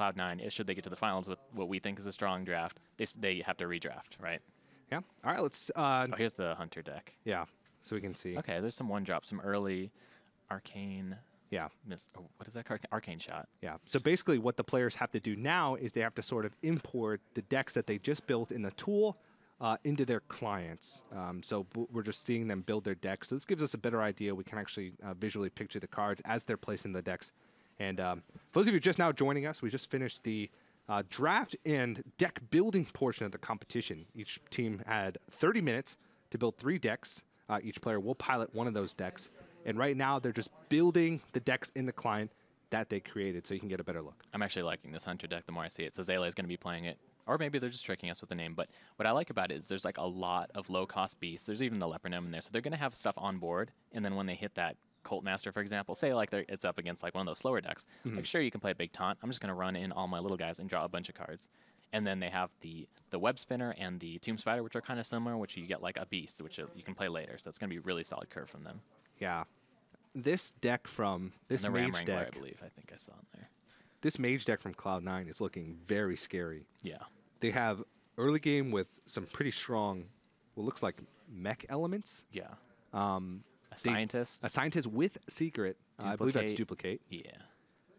Cloud9 should they get to the finals with what we think is a strong draft. They have to redraft, right? Yeah. All right, let's... oh, here's the Hunter deck. Yeah, so we can see. Okay, there's some one-drop, some early Arcane... Yeah. Oh, what is that card? Arcane Shot. Yeah. So basically what the players have to do now is they have to sort of import the decks that they just built in the tool into their clients. So we're just seeing them build their decks. So this gives us a better idea. We can actually visually picture the cards as they're placing the decks. And for those of you just now joining us, we just finished the draft and deck building portion of the competition. Each team had 30 minutes to build 3 decks. Each player will pilot one of those decks. And right now, they're just building the decks in the client that they created so you can get a better look. I'm actually liking this Hunter deck the more I see it. So Zalae is going to be playing it. Or maybe they're just tricking us with the name. But what I like about it is there's like a lot of low-cost beasts. There's even the Leper Gnome in there. So they're going to have stuff on board. And then when they hit that Cult Master, for example, say like it's up against like one of those slower decks. Mm-hmm. Like, sure, you can play a big taunt. I'm just going to run in all my little guys and draw a bunch of cards. And then they have the Web Spinner and the Tomb Spider, which are kind of similar, which you get like a beast, which you can play later. So it's going to be a really solid curve from them. Yeah, this deck from this and the mage deck, I believe. I think I saw in there. This mage deck from Cloud9 is looking very scary. Yeah, they have early game with some pretty strong, what looks like mech elements. Yeah, a scientist with secret. I believe that's duplicate. Yeah,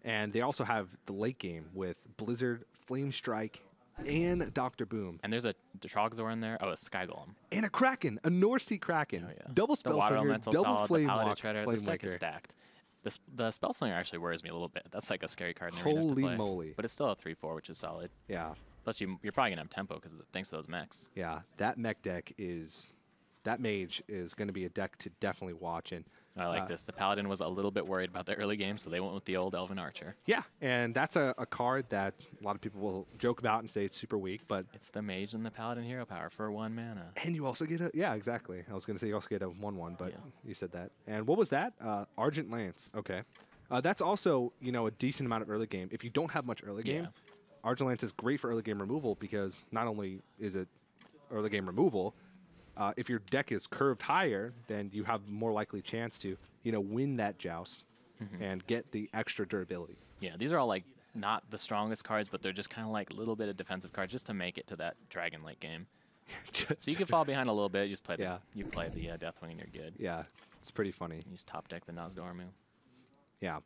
and they also have the late game with Blizzard, Flame Strike, and Dr. Boom. And there's a Trogzor in there. Oh, a Sky Golem. And a Kraken, a North Sea Kraken. Oh, yeah. Double Spellslinger, double Flame Walk, Flame Waker. This deck is stacked. The Spellslinger actually worries me a little bit. That's like a scary card. Holy moly. But it's still a 3-4, which is solid. Yeah. Plus, you're probably going to have tempo because thanks to those mechs. Yeah, that mech deck is... That mage is going to be a deck to definitely watch. And I like this. The Paladin was a little bit worried about the early game, so they went with the old Elven Archer. Yeah, and that's a card that a lot of people will joke about and say it's super weak, but... It's the Mage and the Paladin Hero Power for 1 mana. And you also get a... Yeah, exactly. I was going to say you also get a 1-1, but yeah. You said that. And what was that? Argent Lance. Okay. That's also, you know, a decent amount of early game. If you don't have much early game, yeah. Argent Lance is great for early game removal because not only is it early game removal... if your deck is curved higher, then you have more likely chance to, you know, win that joust and get the extra durability. Yeah, these are all like not the strongest cards, but they're just kind of like a little bit of defensive cards just to make it to that dragon late game. So you can fall behind a little bit. You just play the Deathwing and you're good. Yeah, it's pretty funny. You just top deck the Nosdormu. Yeah,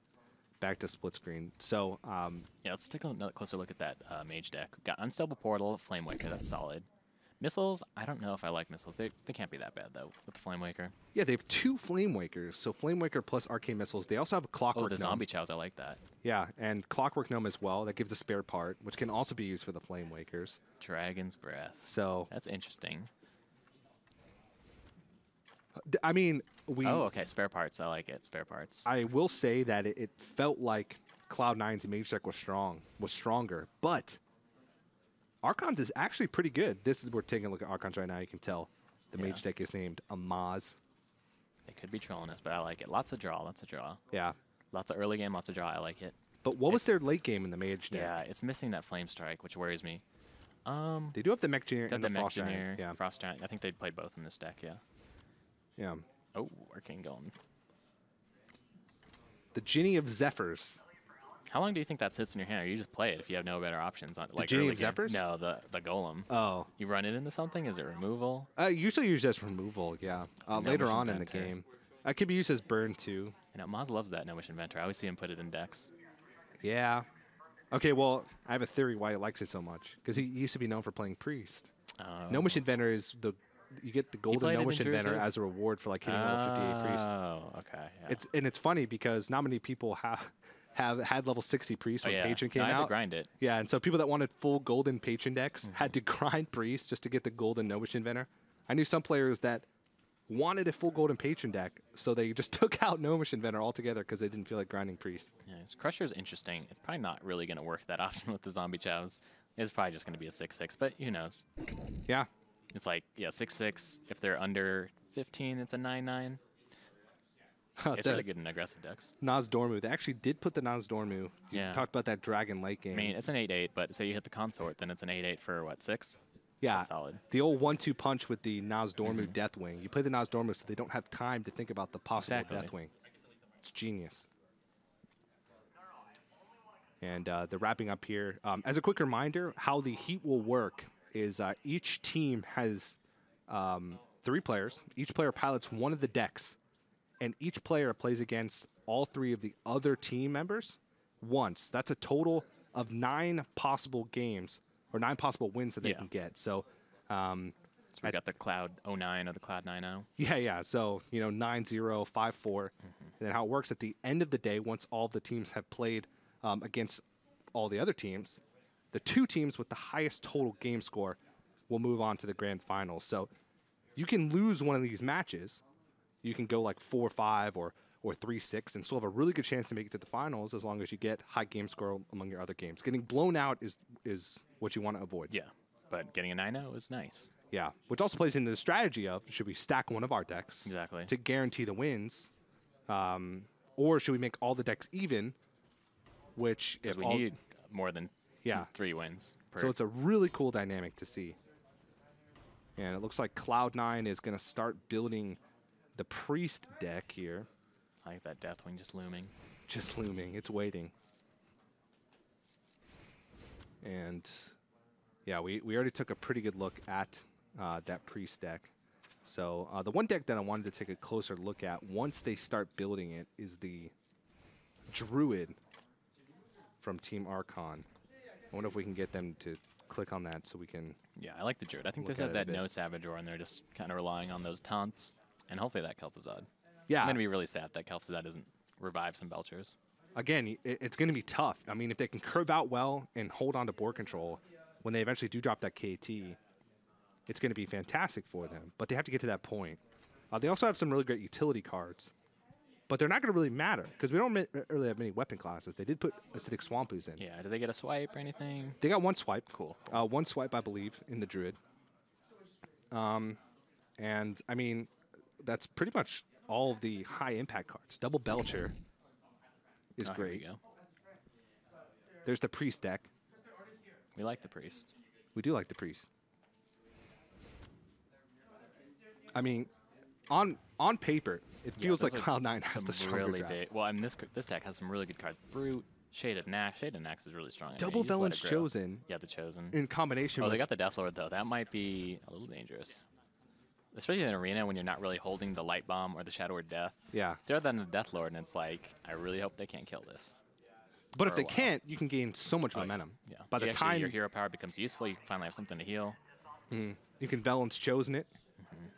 back to split screen. So yeah, let's take a closer look at that mage deck. We've got Unstable Portal, Flame Waker. That's solid. Missiles, I don't know if I like missiles. They can't be that bad, though, with the Flame Waker. Yeah, they have 2 Flame Wakers. So Flame Waker plus Arcane Missiles. They also have a Clockwork Gnome. Oh, the Zombie Chows, I like that. Yeah, and Clockwork Gnome as well. That gives a spare part, which can also be used for the Flame Wakers. Dragon's Breath. So that's interesting. I mean, we... Oh, okay, spare parts. I like it, spare parts. I will say that it felt like Cloud9's mage deck was stronger, but... Archon's is actually pretty good. This is we're taking a look at Archon's right now. You can tell the mage deck is named Amaz. They could be trolling us, but I like it. Lots of draw, lots of draw. Yeah. Lots of early game, lots of draw. I like it. But what was their late game in the mage deck? Yeah, it's missing that Flame Strike, which worries me. They do have the Mechgineer and the Frost Giant. Yeah. Frost Giant. I think they played both in this deck, yeah. Yeah. Oh, Arcane Golem. The Genie of Zephyrs. How long do you think that sits in your hand, or you just play it if you have no better options? On, like the Genie of Zephyrs? No, the Golem. Oh. You run it into something? Is it removal? Usually used as removal, yeah. Later on in the game. It could be used as burn, too. And Amaz loves that Gnomish Inventor. I always see him put it in decks. Yeah. Okay, well, I have a theory why he likes it so much. Because he used to be known for playing Priest. Oh. Gnomish Inventor is the... You get the golden Gnomish Inventor as a reward for, like, hitting level 58 Priest. Oh, okay. Yeah. It's funny because not many people had level 60 Priest when Patron came out. I had to grind it. Yeah, and so people that wanted full golden Patron decks had to grind Priest just to get the golden Gnomish Inventor. I knew some players that wanted a full golden Patron deck, so they just took out Gnomish Inventor altogether because they didn't feel like grinding Priest. Yeah, Crusher's interesting. It's probably not really going to work that often with the Zombie Chows. It's probably just going to be a 6-6, but who knows? Yeah. It's like, yeah, 6-6. If they're under 15, it's a 9-9. It's really good in aggressive decks. Nosdormu. They actually did put the Nosdormu. You talked about that dragon late game. I mean, it's an 8-8, but say you hit the Consort, then it's an 8-8 for, what, 6? Yeah. That's solid. The old 1-2 punch with the Nosdormu Deathwing. You play the Nosdormu so they don't have time to think about the possible Deathwing. It's genius. And they're wrapping up here. As a quick reminder, how the heat will work is each team has 3 players. Each player pilots one of the decks, and each player plays against all 3 of the other team members once. That's a total of 9 possible games or 9 possible wins that they can get. So, we got the Cloud09 or the Cloud9 now. Yeah. So, you know, 9-0, 5-4. And then how it works at the end of the day, once all the teams have played against all the other teams, the 2 teams with the highest total game score will move on to the grand final. So you can lose one of these matches. You can go like 4-5 or 3-6 and still have a really good chance to make it to the finals as long as you get high game score among your other games. Getting blown out is what you want to avoid. Yeah, but getting a 9-0 is nice. Yeah, which also plays into the strategy of, should we stack one of our decks to guarantee the wins? Or should we make all the decks even, which if we need more than 3 wins. So it's a really cool dynamic to see. And it looks like Cloud9 is going to start building the Priest deck here. I like that Deathwing just looming. Just looming. It's waiting. And yeah, we already took a pretty good look at that Priest deck. So the one deck that I wanted to take a closer look at once they start building it is the Druid from Team Archon. I wonder if we can get them to click on that so we can... Yeah, I like the Druid. I think they said that no Savagor, and they're just kind of relying on those taunts. And hopefully that Kel'Thuzad. Yeah. I'm going to be really sad that Kel'Thuzad doesn't revive some Belchers. Again, it's going to be tough. I mean, if they can curve out well and hold on to board control, when they eventually do drop that KT, it's going to be fantastic for them. But they have to get to that point. They also have some really great utility cards. But they're not going to really matter because we don't really have many weapon classes. They did put Acidic Swampoos in. Yeah, did they get a swipe or anything? They got one swipe. Cool. One swipe, I believe, in the Druid. And, I mean, that's pretty much all of the high-impact cards. Double Belcher is great. Here we go. There's the Priest deck. We like the Priest. We do like the Priest. I mean, on paper, it feels like Cloud9 has the stronger draft. Well, I mean, this deck has some really good cards. Brute, Shade of Nax. Shade of Nax is really strong. Double Velen Chosen. Yeah, the Chosen. In combination with... Oh, they got the Deathlord, though. That might be a little dangerous. Especially in an arena when you're not really holding the Light Bomb or the Shadow of Death. Yeah. Throw that in the Deathlord, and it's like, I really hope they can't kill this. But if they can't, you can gain so much momentum. Yeah. By the time your hero power becomes useful, you finally have something to heal. You can Velen's Chosen it,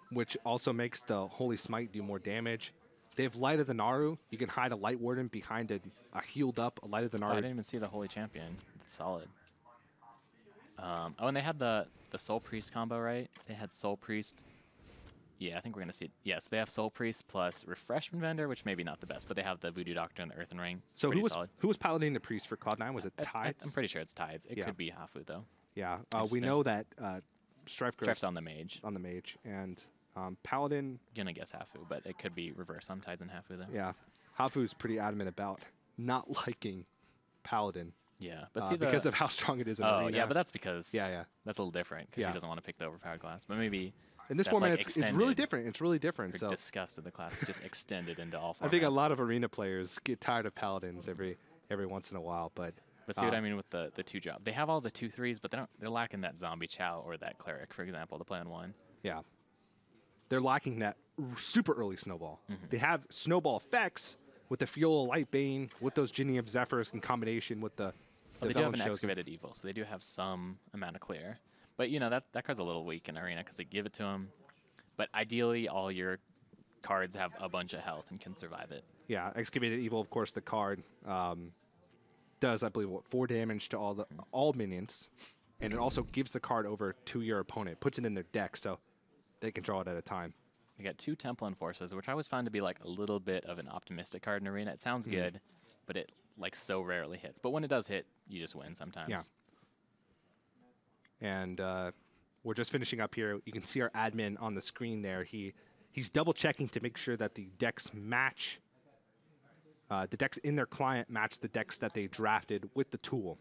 which also makes the Holy Smite do more damage. They have Light of the Naru. You can hide a Light Warden behind a healed up Light of the Naru. I didn't even see the Holy Champion. It's solid. Oh, and they had the Soul Priest combo, right? They had Soul Priest. Yeah, I think we're going to see it. Yes, they have Soul Priest plus Refreshment Vendor, which maybe not the best, but they have the Voodoo Doctor and the Earthen Ring. So who was piloting the Priest for Cloud9? Was it Tides? I'm pretty sure it's Tides. It could be Hafu, though. Yeah, we know that Strife's on the Mage. On the Mage. And Paladin... I'm going to guess Hafu, but it could be reverse on Tides and Hafu, though. Yeah. Hafu's pretty adamant about not liking Paladin. Yeah, but see because of how strong it is in arena. Yeah, but that's because... Yeah. That's a little different, because he doesn't want to pick the overpowered class. But maybe... In this format, like it's really different. It's really different. We're disgusted the class just extended into all formats. I think a lot of arena players get tired of Paladins every once in a while, but see what I mean with the 2-drop. They have all the 2-3s, but they're lacking that Zombie Chow or that Cleric, for example, to play on 1. Yeah, they're lacking that super early Snowball. They have Snowball effects with the Fiola Lightbane, with those Genie of Zephyrs in combination with the. Well, they do have an Excavated Evil, so they do have some amount of clear. But, you know, that card's a little weak in Arena because they give it to him. But ideally, all your cards have a bunch of health and can survive it. Yeah, Excavated Evil, of course, the card does, I believe, 4 damage to all minions. And it also gives the card over to your opponent. Puts it in their deck so they can draw it at a time. They got 2 Temple Enforcers, which I always found to be, like, a little bit of an optimistic card in Arena. It sounds good, but it, like, so rarely hits. But when it does hit, you just win sometimes. Yeah. And we're just finishing up here. You can see our admin on the screen there. He's double-checking to make sure that the decks match. The decks in their client match the decks that they drafted with the tool.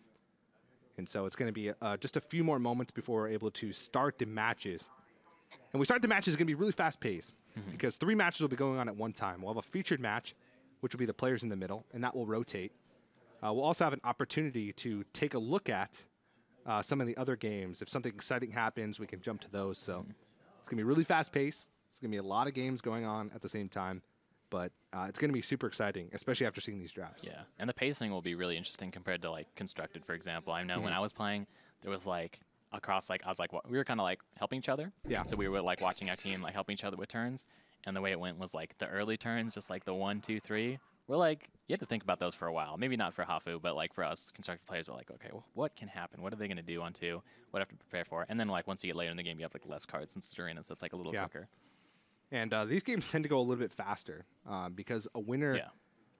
And so it's going to be just a few more moments before we're able to start the matches. And we start the matches, it's going to be really fast-paced because 3 matches will be going on at one time. We'll have a featured match, which will be the players in the middle, and that will rotate. We'll also have an opportunity to take a look at some of the other games. If something exciting happens, we can jump to those. So it's going to be really fast-paced. It's going to be a lot of games going on at the same time. But it's going to be super exciting, especially after seeing these drafts. Yeah, and the pacing will be really interesting compared to, like, Constructed, for example. I know when I was playing, there was, like, across, like, I was, like, we were kind of, like, helping each other. Yeah. So we were, like, watching our team, like, helping each other with turns. And the way it went was, like, the early turns, just, like, the 1, 2, 3. We're, like, you have to think about those for a while. Maybe not for Hafu, but, like, for us, Constructed players, we're, like, okay, well, what can happen? What are they going to do on 2? What do I have to prepare for? And then, like, once you get later in the game, you have, like, less cards since it's arena, so it's, like, a little quicker. And these games tend to go a little bit faster because a winner,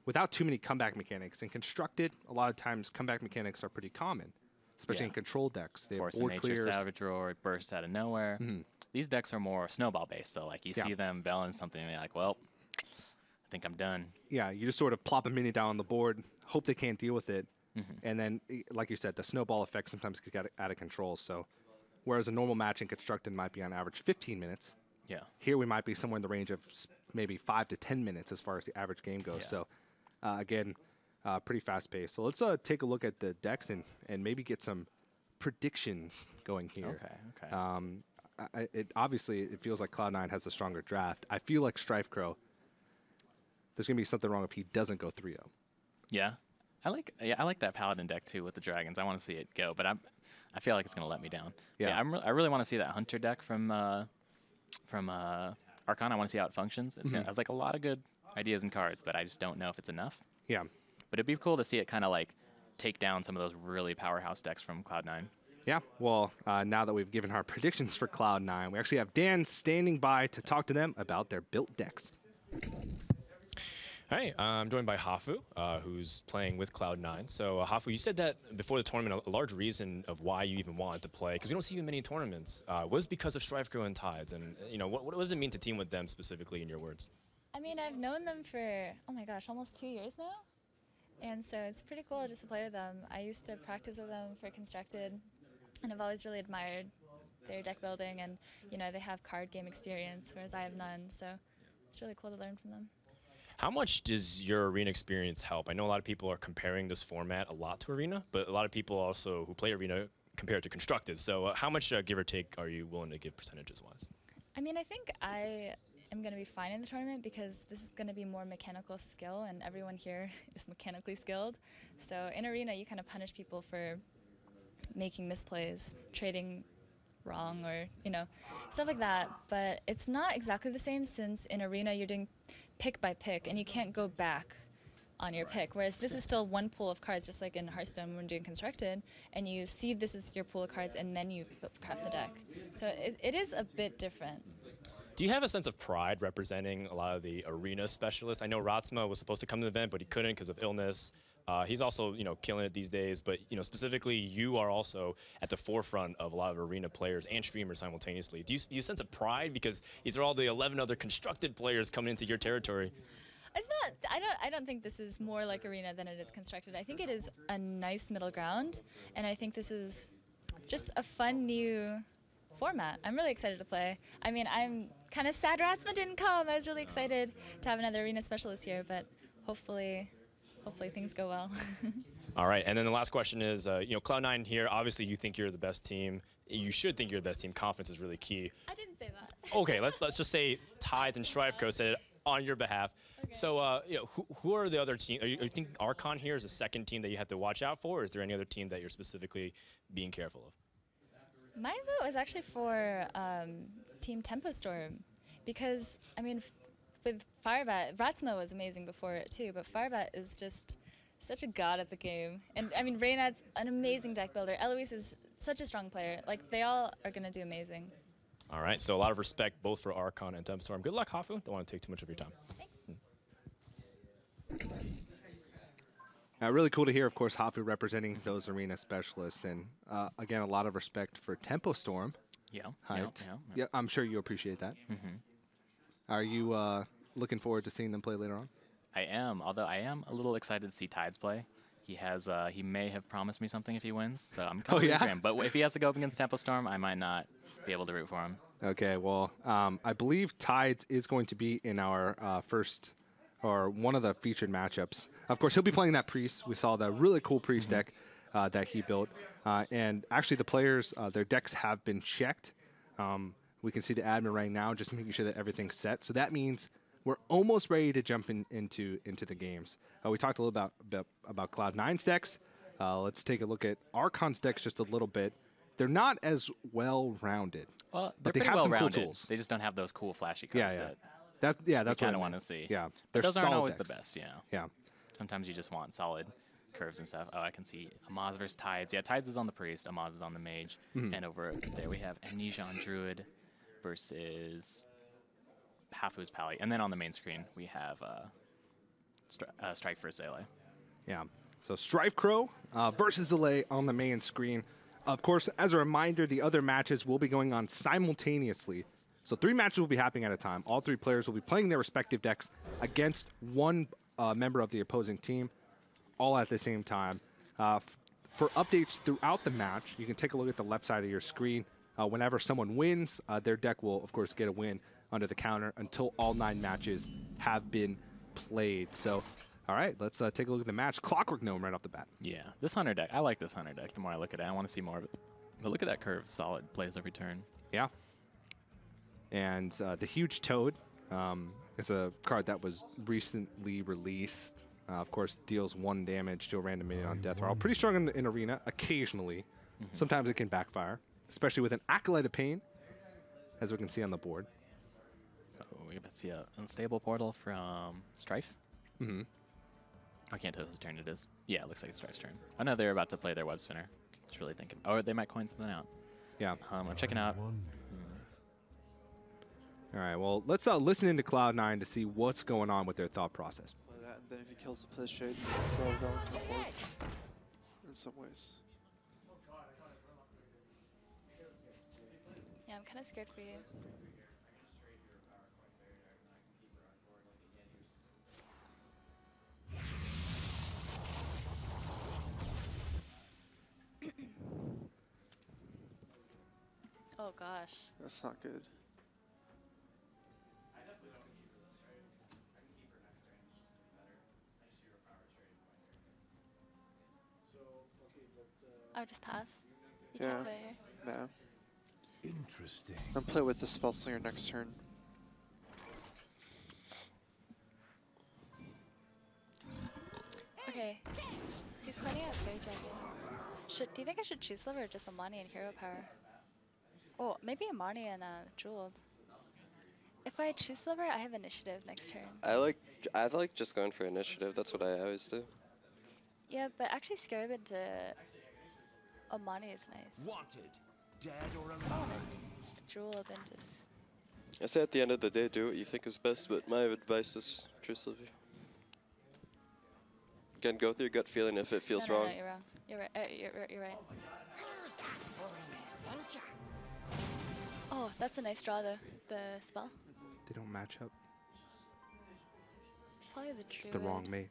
without too many comeback mechanics, and Constructed, a lot of times comeback mechanics are pretty common, especially in control decks. They have board clears. Savage Roar, bursts out of nowhere. These decks are more snowball-based, so like you see them balance something, and you're like, well, I think I'm done. Yeah, you just sort of plop a minion down on the board, hope they can't deal with it, and then, like you said, the snowball effect sometimes gets out of control. So whereas a normal match in Constructed might be on average 15 minutes, here we might be somewhere in the range of maybe 5 to 10 minutes as far as the average game goes. So, again, pretty fast paced. So let's take a look at the decks and maybe get some predictions going here. Okay. Obviously, it feels like Cloud9 has a stronger draft. I feel like StrifeCro, there's gonna be something wrong if he doesn't go 3-0. Yeah. I like that Paladin deck too with the dragons. I want to see it go, but I feel like it's gonna let me down. Yeah. I really want to see that Hunter deck from Archon. I want to see how it functions. It has like a lot of good ideas and cards, but I just don't know if it's enough. Yeah. But it'd be cool to see it kind of like take down some of those really powerhouse decks from Cloud9. Yeah. Well, now that we've given our predictions for Cloud9, we actually have Dan standing by to talk to them about their built decks. Hi, I'm joined by Hafu, who's playing with Cloud9. So, Hafu, you said that before the tournament, a large reason of why you even wanted to play, because we don't see you in many tournaments, was because of StrifeCro and Tides. And, you know, what does it mean to team with them specifically, in your words? I mean, I've known them for, oh my gosh, almost 2 years now. And so it's pretty cool just to play with them. I used to practice with them for Constructed, and I've always really admired their deck building. And, you know, they have card game experience, whereas I have none. So it's really cool to learn from them. How much does your arena experience help? I know a lot of people are comparing this format a lot to arena, but a lot of people also who play arena compare it to Constructed. So how much give or take are you willing to give percentages-wise? I mean, I think I am going to be fine in the tournament because this is going to be more mechanical skill, and everyone here is mechanically skilled. So in arena, you kind of punish people for making misplays, trading wrong, or, you know, stuff like that. But it's not exactly the same since in arena you're doing pick by pick and you can't go back on your pick, whereas this is still one pool of cards, just like in Hearthstone when doing Constructed, and you see this is your pool of cards and then you craft the deck. So it is a bit different. Do you have a sense of pride representing a lot of the arena specialists? I know Ratsma was supposed to come to the event, but he couldn't because of illness. He's also, you know, killing it these days, but, you know, specifically you are also at the forefront of a lot of arena players and streamers simultaneously. Do you sense a pride because these are all the 11 other Constructed players coming into your territory? It's not. I don't think this is more like arena than it is Constructed. I think it is a nice middle ground, and I think this is just a fun new format. I'm really excited to play. I mean, I'm kind of sad Ratsma didn't come. I was really excited to have another arena specialist here, but hopefully things go well. All right, and then the last question is, you know, Cloud9 here, obviously you think you're the best team. You should think you're the best team. Confidence is really key. I didn't say that. Okay, let's just say Tides and StrifeCro said it on your behalf. Okay. So, you know, who are the other teams? You think Archon here is the second team that you have to watch out for, or is there any other team that you're specifically being careful of? My vote was actually for Team Tempo Storm because, I mean, with Firebat, Ratsuma was amazing before it too, but Firebat is just such a god at the game. And I mean, Reynad's an amazing deck builder. Eloise is such a strong player. Like, they all are going to do amazing. All right, so a lot of respect both for Archon and Tempo Storm. Good luck, Hafu. Don't want to take too much of your time. Thanks. Really cool to hear, of course, Hafu representing those arena specialists. And again, a lot of respect for Tempo Storm. Yeah. Yeah, I'm sure you appreciate that. Are you looking forward to seeing them play later on? I am, although I am a little excited to see Tides play. He has, he may have promised me something if he wins, so I'm kind of rooting for him. But if he has to go up against Tempo Storm, I might not be able to root for him. Okay, well, I believe Tides is going to be in our first or one of the featured matchups. Of course, he'll be playing that Priest. We saw that really cool Priest deck that he built. And actually, the players, their decks have been checked. We can see the admin right now just making sure that everything's set. So that means we're almost ready to jump in, into the games. We talked a little about Cloud9's decks. Let's take a look at Archon's decks just a little bit. They're not as well-rounded. Well, but they have some cool tools. They just don't have those cool flashy cards that we kind of want to see. Yeah, they're solid decks. Those aren't always the best, you know. Yeah. Sometimes you just want solid curves and stuff. Oh, I can see Amaz versus Tides. Yeah, Tides is on the Priest, Amaz is on the Mage. And over there we have Amnesia on Druid versus Hafu's Pally. And then on the main screen we have Strike versus Zalae. Yeah, so StrifeCro versus Zalae on the main screen. Of course, as a reminder, the other matches will be going on simultaneously. So 3 matches will be happening at a time. All 3 players will be playing their respective decks against one member of the opposing team, all at the same time. For updates throughout the match, you can take a look at the left side of your screen. Whenever someone wins, their deck will, of course, get a win under the counter until all 9 matches have been played. So, all right, let's take a look at the match. Clockwork Gnome right off the bat. Yeah, this Hunter deck. I like this Hunter deck. The more I look at it, I want to see more of it. But look at that curve. Solid plays every turn. Yeah. And the Huge Toad is a card that was recently released. Of course, deals 1 damage to a random minion on death roll. Pretty strong in Arena occasionally. Sometimes it can backfire, especially with an Acolyte of Pain, as we can see on the board. Oh, we can see an Unstable Portal from Strife. I can't tell whose turn it is. Yeah, it looks like it's Strife's turn. I know they're about to play their Web Spinner. Just really thinking. Or they might coin something out. Yeah. I'm checking out. All right, well, let's listen into Cloud9 to see what's going on with their thought process. Then if he kills the Plishade, he's still balancing forward in some ways. Yeah, I'm kind of scared for you. Oh gosh. That's not good. I would just pass. You can't play here. No. Interesting. I'm play with the Spellslinger next turn. Okay. He's pointing out Fairy Dragon. Do you think I should choose Sliver or just Amani and Hero Power? Oh, maybe Amani and Jeweled. If I choose Sliver, I have initiative next turn. I like just going for initiative. That's what I always do. Yeah, but actually Scarab into Amani is nice. Wanted, dead or alive. Jeweled into. I say at the end of the day, do what you think is best. But my advice is true Sliver. Again, go with your gut feeling. If it feels wrong. No, you're wrong. You're right. You're right. Oh, that's a nice draw, though. The spell. They don't match up. Probably the Druid. It's the wrong mate.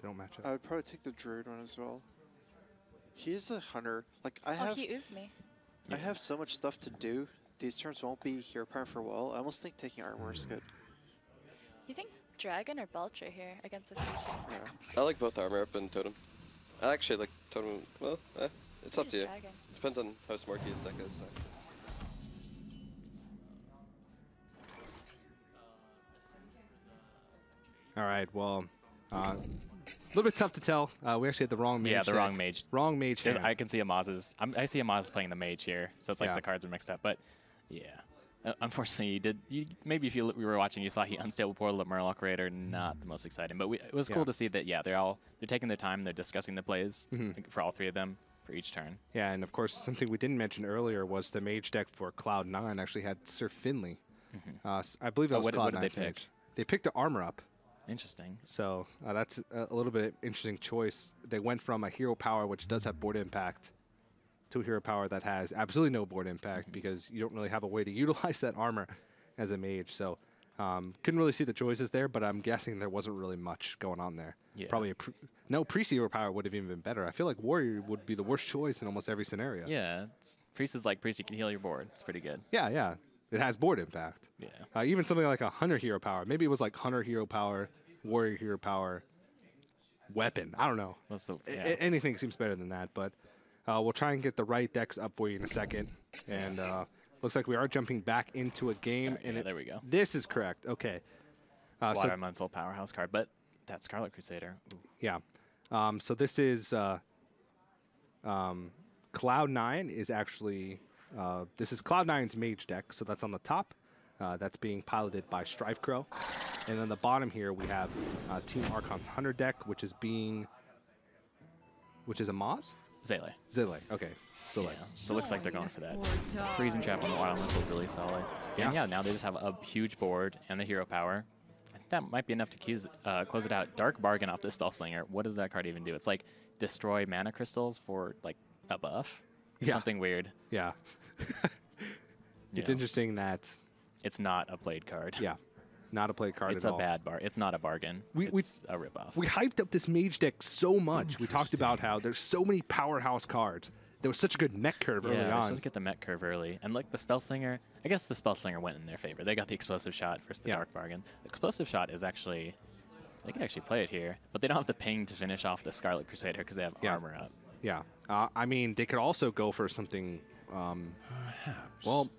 They don't match up. I would probably take the Druid one as well. He is a hunter. Like he is me. I have so much stuff to do. These turns won't be hero power for a while. I almost think taking armor is good. You think dragon or Belcher here against a fusion? Yeah. I like both armor up and totem. I actually like totem. Well, it's up to you. Dragon. Depends on how Smarky's deck is. All right, well, a little bit tough to tell. We actually had the wrong mage. Yeah, the wrong mage. Wrong mage. I can see Amaz's. I see Amaz playing the mage here, so it's like the cards are mixed up. But yeah, unfortunately, maybe if we were watching, you saw he Unstable Portal at Murloc Raider, not the most exciting. But it was cool to see that. Yeah, they're taking their time. They're discussing the plays for all 3 of them for each turn. Yeah, and of course, something we didn't mention earlier was the mage deck for Cloud9 actually had Sir Finley. I believe that was Cloud9's mage. They picked the armor up. Interesting. So that's a little bit interesting choice. They went from a hero power, which does have board impact, to a hero power that has absolutely no board impact because you don't really have a way to utilize that armor as a mage. So couldn't really see the choices there, but I'm guessing there wasn't really much going on there. Yeah. Probably a priest hero power would have even been better. I feel like warrior would be the worst choice in almost every scenario. Yeah, priest is like priest. You can heal your board. It's pretty good. Yeah, yeah. It has board impact. Yeah. Even something like a hunter hero power. Maybe it was like hunter hero power warrior hero power weapon. I don't know. That's the, yeah. Anything seems better than that, but we'll try and get the right decks up for you in a second. And looks like we are jumping back into a game. Yeah, and there we go. This is correct. Okay. Water Elemental powerhouse card, but that Scarlet Crusader. Ooh. Yeah. So this is Cloud9 is actually this is Cloud9's mage deck. So that's on the top. That's being piloted by StrifeCro. And then the bottom here we have Team Archon's Hunter deck, which is being, which is Amaz? Zalae. Zalae, okay. Zalae. Yeah. So it looks like they're going for that. Freezing Trap on the Water Elemental is really solid. Yeah. And yeah, now they just have a huge board and the hero power. I think that might be enough to close it out. Dark Bargain off the Spellslinger. What does that card even do? It's like destroy mana crystals for like a buff. It's something weird. Yeah. It's interesting that it's not a played card. Yeah, not a played card at all. It's a bad bar. It's not a bargain. It's a ripoff. We hyped up this mage deck so much. We talked about how there's so many powerhouse cards. There was such a good mech curve early on. Yeah, let's get the mech curve early. And like the Spellslinger, I guess the Spellslinger went in their favor. They got the Explosive Shot versus the Dark Bargain. The Explosive Shot is actually, they can actually play it here, but they don't have the ping to finish off the Scarlet Crusader because they have armor up. Yeah, I mean, they could also go for something, well,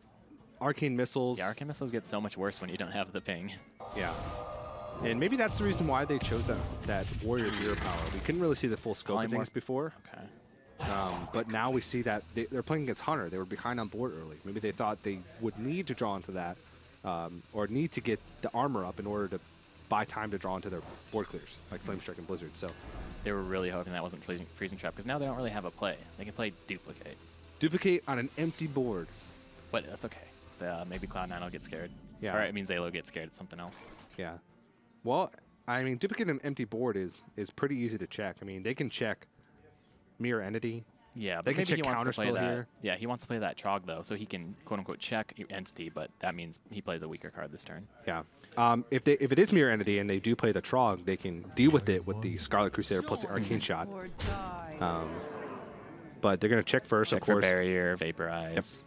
Arcane Missiles. Yeah, Arcane Missiles get so much worse when you don't have the ping. Yeah. And maybe that's the reason why they chose that Warrior Hero power. We couldn't really see the full scope of things before. Okay. But now we see that they're playing against Hunter. They were behind on board early. Maybe they thought they would need to draw into that or need to get the armor up in order to buy time to draw into their board clears, like Flamestrike and Blizzard. So they were really hoping that wasn't Freezing Trap because now they don't really have a play. They can play Duplicate. Duplicate on an empty board. But that's okay. Maybe Cloud9 will get scared. Yeah. Or I mean, Zalo gets scared. It's something else. Yeah. Well, I mean, Duplicate an empty board is pretty easy to check. I mean, they can check Mirror Entity. Yeah, but they can check Counterspell here. Yeah, he wants to play that Trog, though, so he can, quote-unquote, check Entity, but that means he plays a weaker card this turn. Yeah. If it is Mirror Entity and they do play the Trog, they can deal with it with the Scarlet Crusader plus the Arcane Shot. But they're going to check first, of course. Check for Barrier, Vaporize.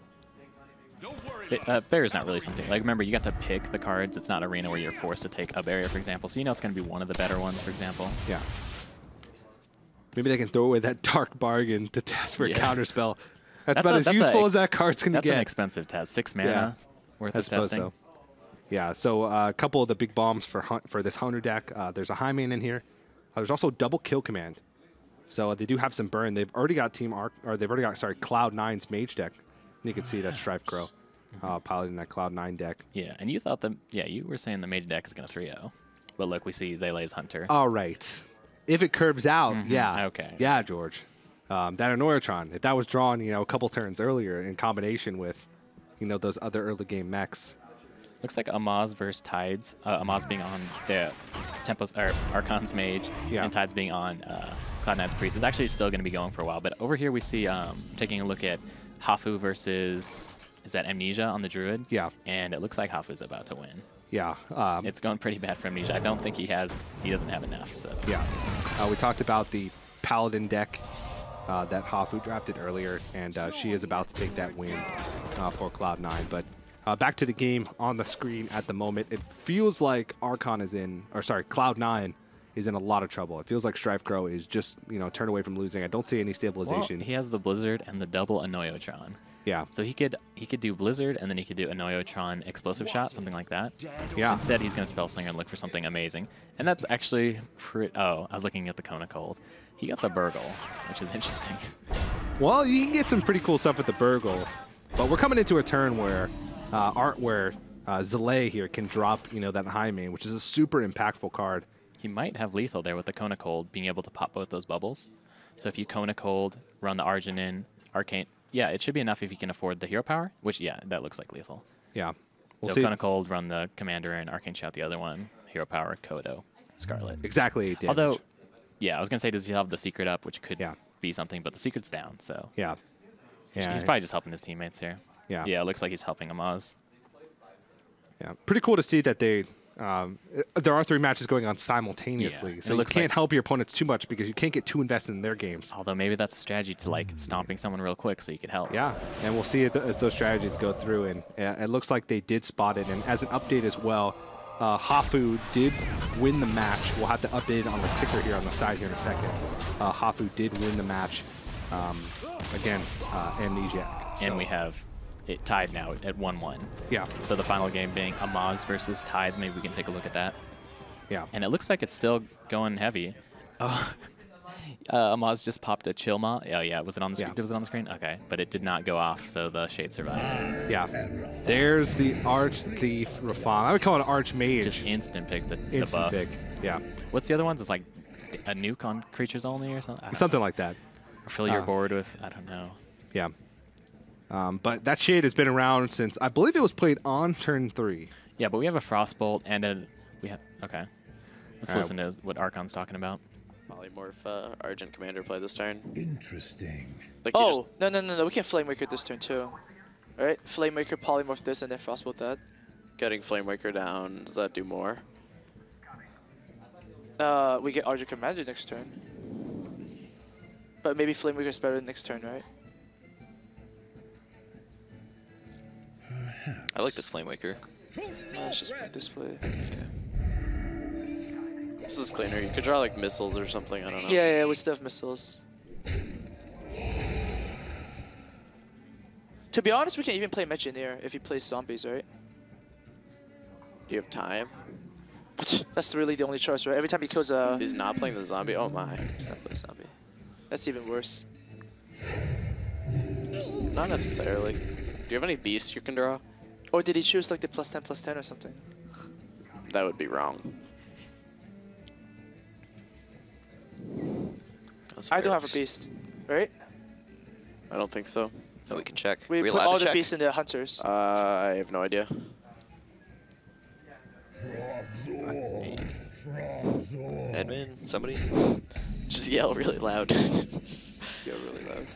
Yep. Barrier's not really something. Like, remember, you got to pick the cards. It's not Arena where you're forced to take a barrier, for example. So you know it's going to be one of the better ones, for example. Yeah. Maybe they can throw away that Dark Bargain to test for a counterspell. That's about as useful as that card's going to get. That's an expensive test. 6 mana worth of testing. So. Yeah, so a couple of the big bombs for this Hunter deck. There's a high main in here. There's also double kill command. So they do have some burn. They've already got Cloud9's mage deck. You can see that StrifeCro piloting that Cloud9 deck. Yeah, and you thought you were saying the mage deck is going to 3-0. But look, we see Zalae's Hunter. All right. If it curves out, okay. Yeah, George. That Annoyatron, if that was drawn, you know, a couple turns earlier in combination with, you know, those other early game mechs. Looks like Amaz versus Tides. Amaz being on the Archon's mage and Tides being on Cloud9's priest is actually still going to be going for a while. But over here we see, taking a look at Hafu versus, is that Amnesia on the Druid? Yeah. And it looks like Hafu's about to win. Yeah. It's going pretty bad for Amnesia. I don't think he doesn't have enough. So. Yeah. We talked about the Paladin deck that Hafu drafted earlier, and she is about to take that win for Cloud9. But back to the game on the screen at the moment. It feels like Cloud9 is in a lot of trouble. It feels like StrifeCro is just, you know, turned away from losing. I don't see any stabilization. Well, he has the Blizzard and the double Annoyotron. Yeah. So he could do Blizzard and then he could do Annoyotron Explosive Shot, something like that. Yeah. Instead, he's going to Spellslinger and look for something amazing. And that's actually pretty... Oh, I was looking at the Kona Cold. He got the Burgle, which is interesting. Well, you can get some pretty cool stuff with the Burgle. But we're coming into a turn where Zalae here can drop, you know, that high main, which is a super impactful card. He might have lethal there with the Kona Cold, being able to pop both those bubbles. So if you Kona Cold, run the Argent in, Arcane, yeah, it should be enough if you can afford the hero power, which, yeah, that looks like lethal. Yeah. We'll so see. Kona Cold, run the Commander in, Arcane Shout the other one, hero power, Kodo, Scarlet. Exactly. Damage. Although, yeah, I was going to say, does he have the secret up, which could be something, but the secret's down, so. Yeah. He's probably just helping his teammates here. Yeah. Yeah, it looks like he's helping Amaz. Yeah. Pretty cool to see that they... there are 3 matches going on simultaneously, so you can't help your opponents too much because you can't get too invested in their games. Although maybe that's a strategy to like stomping someone real quick so you can help. Yeah, and we'll see as those strategies go through, and it looks like they did spot it. And as an update as well, Hafu did win the match. We'll have to update on the ticker here on the side here in a second. Hafu did win the match against Amnesiac. So. And we have it tied now at 1-1. Yeah. So the final game being Amaz versus Tides. Maybe we can take a look at that. Yeah. And it looks like it's still going heavy. Oh. Amaz just popped a chill ma. Oh yeah, was it on the screen? Yeah. Was it on the screen? Okay, but it did not go off, so the shade survived. Yeah, there's the arch thief Rafan. I would call it arch mage. Just instant pick the buff. Pick. Yeah. What's the other ones? It's like a nuke on creatures only or something. Something like that. Or fill your board with I don't know. Yeah. But that shade has been around since I believe it was played on turn 3. Yeah, but we have a frostbolt and then we have okay. Let's listen to what Archon's talking about. Polymorph Argent Commander play this turn. Interesting. Like oh, no. We can Flame Waker this turn too. Alright, Flame Waker, Polymorph this, and then Frostbolt that. Getting Flame Waker down, does that do more? We get Argent Commander next turn. But maybe Flame Waker is better next turn, right? Perhaps. I like this Flame Waker. Let's just put this play. Yeah. This is cleaner. You could draw like missiles or something. I don't know. Yeah, we still have missiles. To be honest, we can even play Mechaneer if he plays zombies, right? Do you have time? That's really the only choice, right? Every time he kills a. He's not playing the zombie. Oh my! He's not playing zombie. That's even worse. Not necessarily. Do you have any beasts you can draw? Or did he choose like the +10/+10 or something? That would be wrong. I don't have a beast, right? I don't think so. No, we can check. We put all the beasts in the hunters. I have no idea. Admin, somebody? Just yell really loud. Just yell really loud.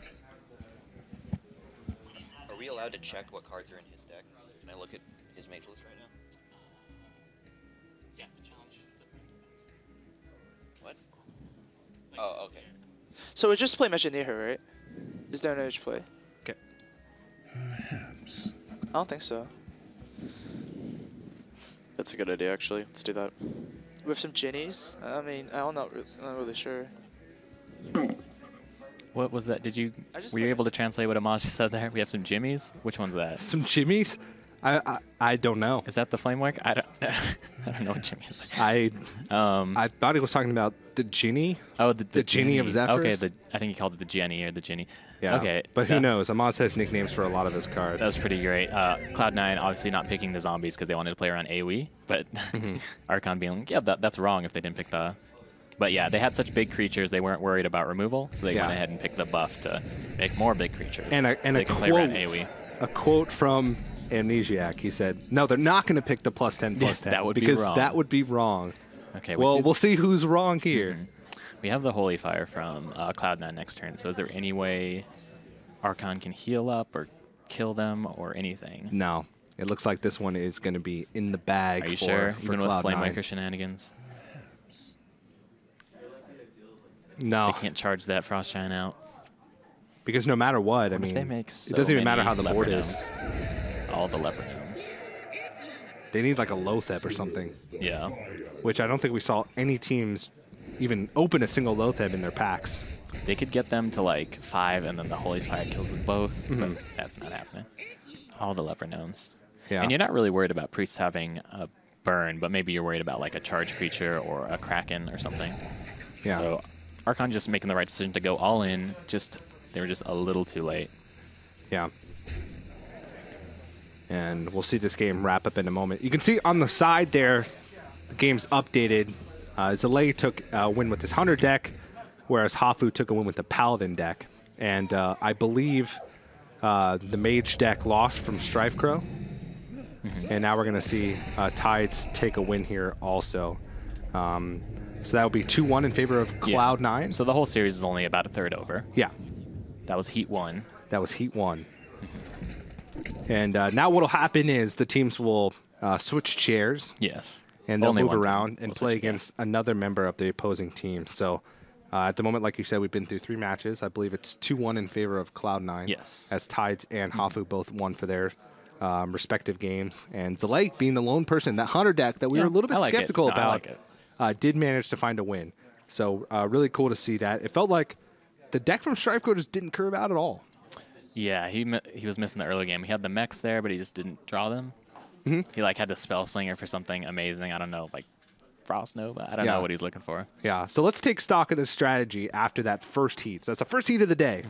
Are we allowed to check what cards are in his deck? Can I look at his mage list right now? Yeah, the challenge. What? Oh, okay. So we just play Mechaneer here, right? Is there an edge play? Okay. Perhaps. I don't think so. That's a good idea, actually. Let's do that. With some Jinnies? I mean, I'm not really sure. What was that? Did you? Were you able to translate what Amaz just said there? We have some Jimmies? Which one's that? Some Jimmies? I don't know. Is that the flame work? I don't know what Jimmy is. I thought he was talking about the Genie. Oh, the Genie of Zephyrs. Okay, I think he called it the Jenny or the Genie. Yeah. Okay. But who knows? Amaz has nicknames for a lot of his cards. That was pretty great. Cloud9 obviously not picking the zombies because they wanted to play around AoE, but Archon being like, yeah, that's wrong if they didn't pick the. But yeah, they had such big creatures, they weren't worried about removal, so they went ahead and picked the buff to make more big creatures. And a quote from Amnesiac, he said, no, they're not going to pick the +10/+10. That would be wrong. Because that would be wrong. Okay. We'll see who's wrong here. We have the Holy Fire from Cloud9 next turn, so is there any way Archon can heal up or kill them or anything? No. It looks like this one is going to be in the bag. Are you sure? Even with Flame Waker shenanigans? No. They can't charge that Frost Giant out. Because no matter what I mean, they make so it doesn't even matter how the board is. All the leprechauns. They need like a Lothep or something. Yeah. Which I don't think we saw any teams even open a single Lothep in their packs. They could get them to like 5 and then the Holy Fire kills them both, but that's not happening. All the leprechauns. Yeah. And you're not really worried about priests having a burn, but maybe you're worried about like a charge creature or a kraken or something. Yeah. So Archon just making the right decision to go all in. They were just a little too late. Yeah. And we'll see this game wrap up in a moment. You can see on the side there, the game's updated. Zalae took a win with his Hunter deck, whereas Hafu took a win with the Paladin deck. And I believe the Mage deck lost from StrifeCro. And now we're going to see Tides take a win here also. So that would be 2-1 in favor of Cloud9. Yeah. So the whole series is only about a third over. Yeah. That was Heat 1. That was Heat 1. And now what'll happen is the teams will switch chairs. Yes. And they'll move around and play against another member of the opposing team. So at the moment, like you said, we've been through 3 matches. I believe it's 2-1 in favor of Cloud9. Yes. As Tides and Hafu both won for their respective games. And Zalae, being the lone person in that Hunter deck that we were a little bit skeptical about, did manage to find a win. So really cool to see that. It felt like the deck from StrifeCro just didn't curve out at all. Yeah, he was missing the early game. He had the mechs there, but he just didn't draw them. Mm-hmm. He like had the Spell Slinger for something amazing. I don't know, like Frost Nova. I don't know what he's looking for. Yeah, so let's take stock of this strategy after that first heat. So that's the first heat of the day.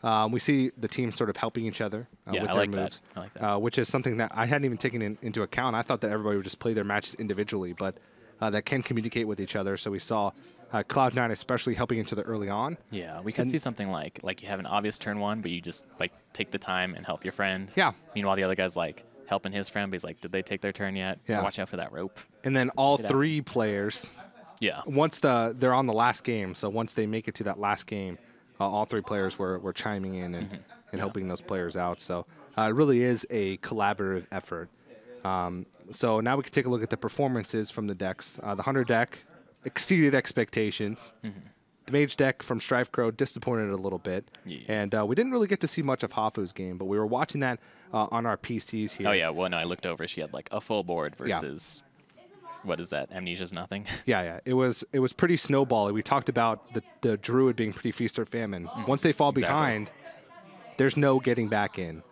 Mm-hmm. We see the team sort of helping each other with their moves. I like that. Which is something that I hadn't even taken into account. I thought that everybody would just play their matches individually, but that can communicate with each other. So we saw Cloud9 especially helping each other early on. Yeah, we could see something like you have an obvious turn one, but you just like take the time and help your friend. Yeah. Meanwhile, the other guy's like helping his friend, but he's like, did they take their turn yet? Yeah. Watch out for that rope. And then all three players, once they're on the last game, so once they make it to that last game, all three players were chiming in and, helping those players out. So it really is a collaborative effort. So now we can take a look at the performances from the decks. The Hunter deck exceeded expectations. Mm-hmm. The Mage deck from StrifeCro disappointed a little bit. Yeah. And we didn't really get to see much of Hafu's game, but we were watching that on our PCs here. Oh, yeah. Well, no, I looked over. She had like a full board versus, what is that, Amnesia's nothing? Yeah. It was pretty snowbally. We talked about the Druid being pretty feast or famine. Once they fall behind, there's no getting back in.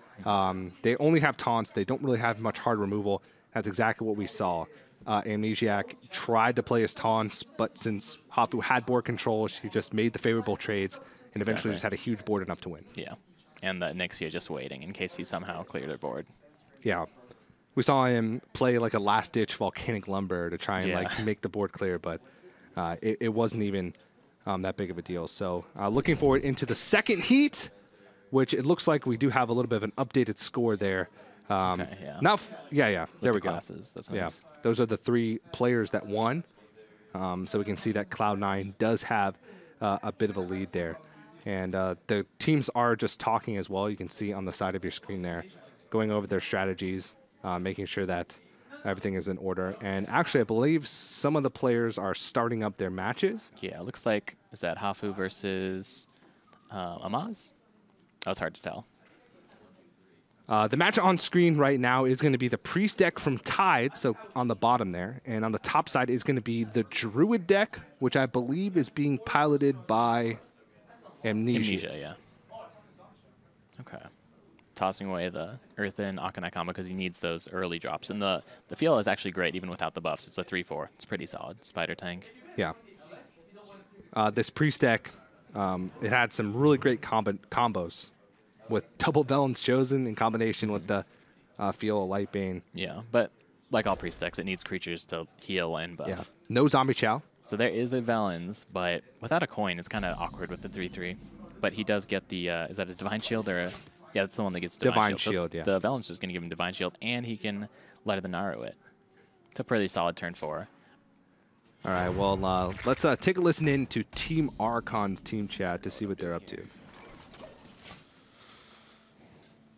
They only have taunts. They don't really have much hard removal. That's exactly what we saw. Amnesiac tried to play his taunts, but since Hafu had board control, she just made the favorable trades and eventually just had a huge board enough to win. Yeah, and the Nixia just waiting in case he somehow cleared her board. Yeah, we saw him play like a last-ditch volcanic lumber to try and like make the board clear, but it wasn't even that big of a deal. So looking forward into the second heat, which it looks like we do have a little bit of an updated score there. There we go. That's nice. Yeah, those are the three players that won. So we can see that Cloud9 does have a bit of a lead there, and the teams are just talking as well. You can see on the side of your screen there, going over their strategies, making sure that everything is in order. And actually, I believe some of the players are starting up their matches. Yeah, it looks like is that Hafu versus Amaz? That was hard to tell. The match on screen right now is going to be the Priest deck from Tides, so on the bottom there. And on the top side is going to be the Druid deck, which I believe is being piloted by Amnesia. Okay. Tossing away the Earth in Akane combo because he needs those early drops. And the Fiel is actually great even without the buffs. It's a 3-4. It's pretty solid. Spider tank. Yeah. This Priest deck, it had some really great combos. With double Velen's Chosen in combination with the Fiel Lightbane. Yeah, but like all Priest decks, it needs creatures to heal and buff. Yeah. No Zombie Chow. So there is a Velen's, but without a coin, it's kind of awkward with the 3-3. But he does get the, is that a Divine Shield or a, yeah, that's the one that gets Divine Shield, so yeah. The Velen's is going to give him Divine Shield, and he can Light of the Naru it. It's a pretty solid turn 4. All right, well, let's take a listen in to Team Archon's team chat to see what they're up to.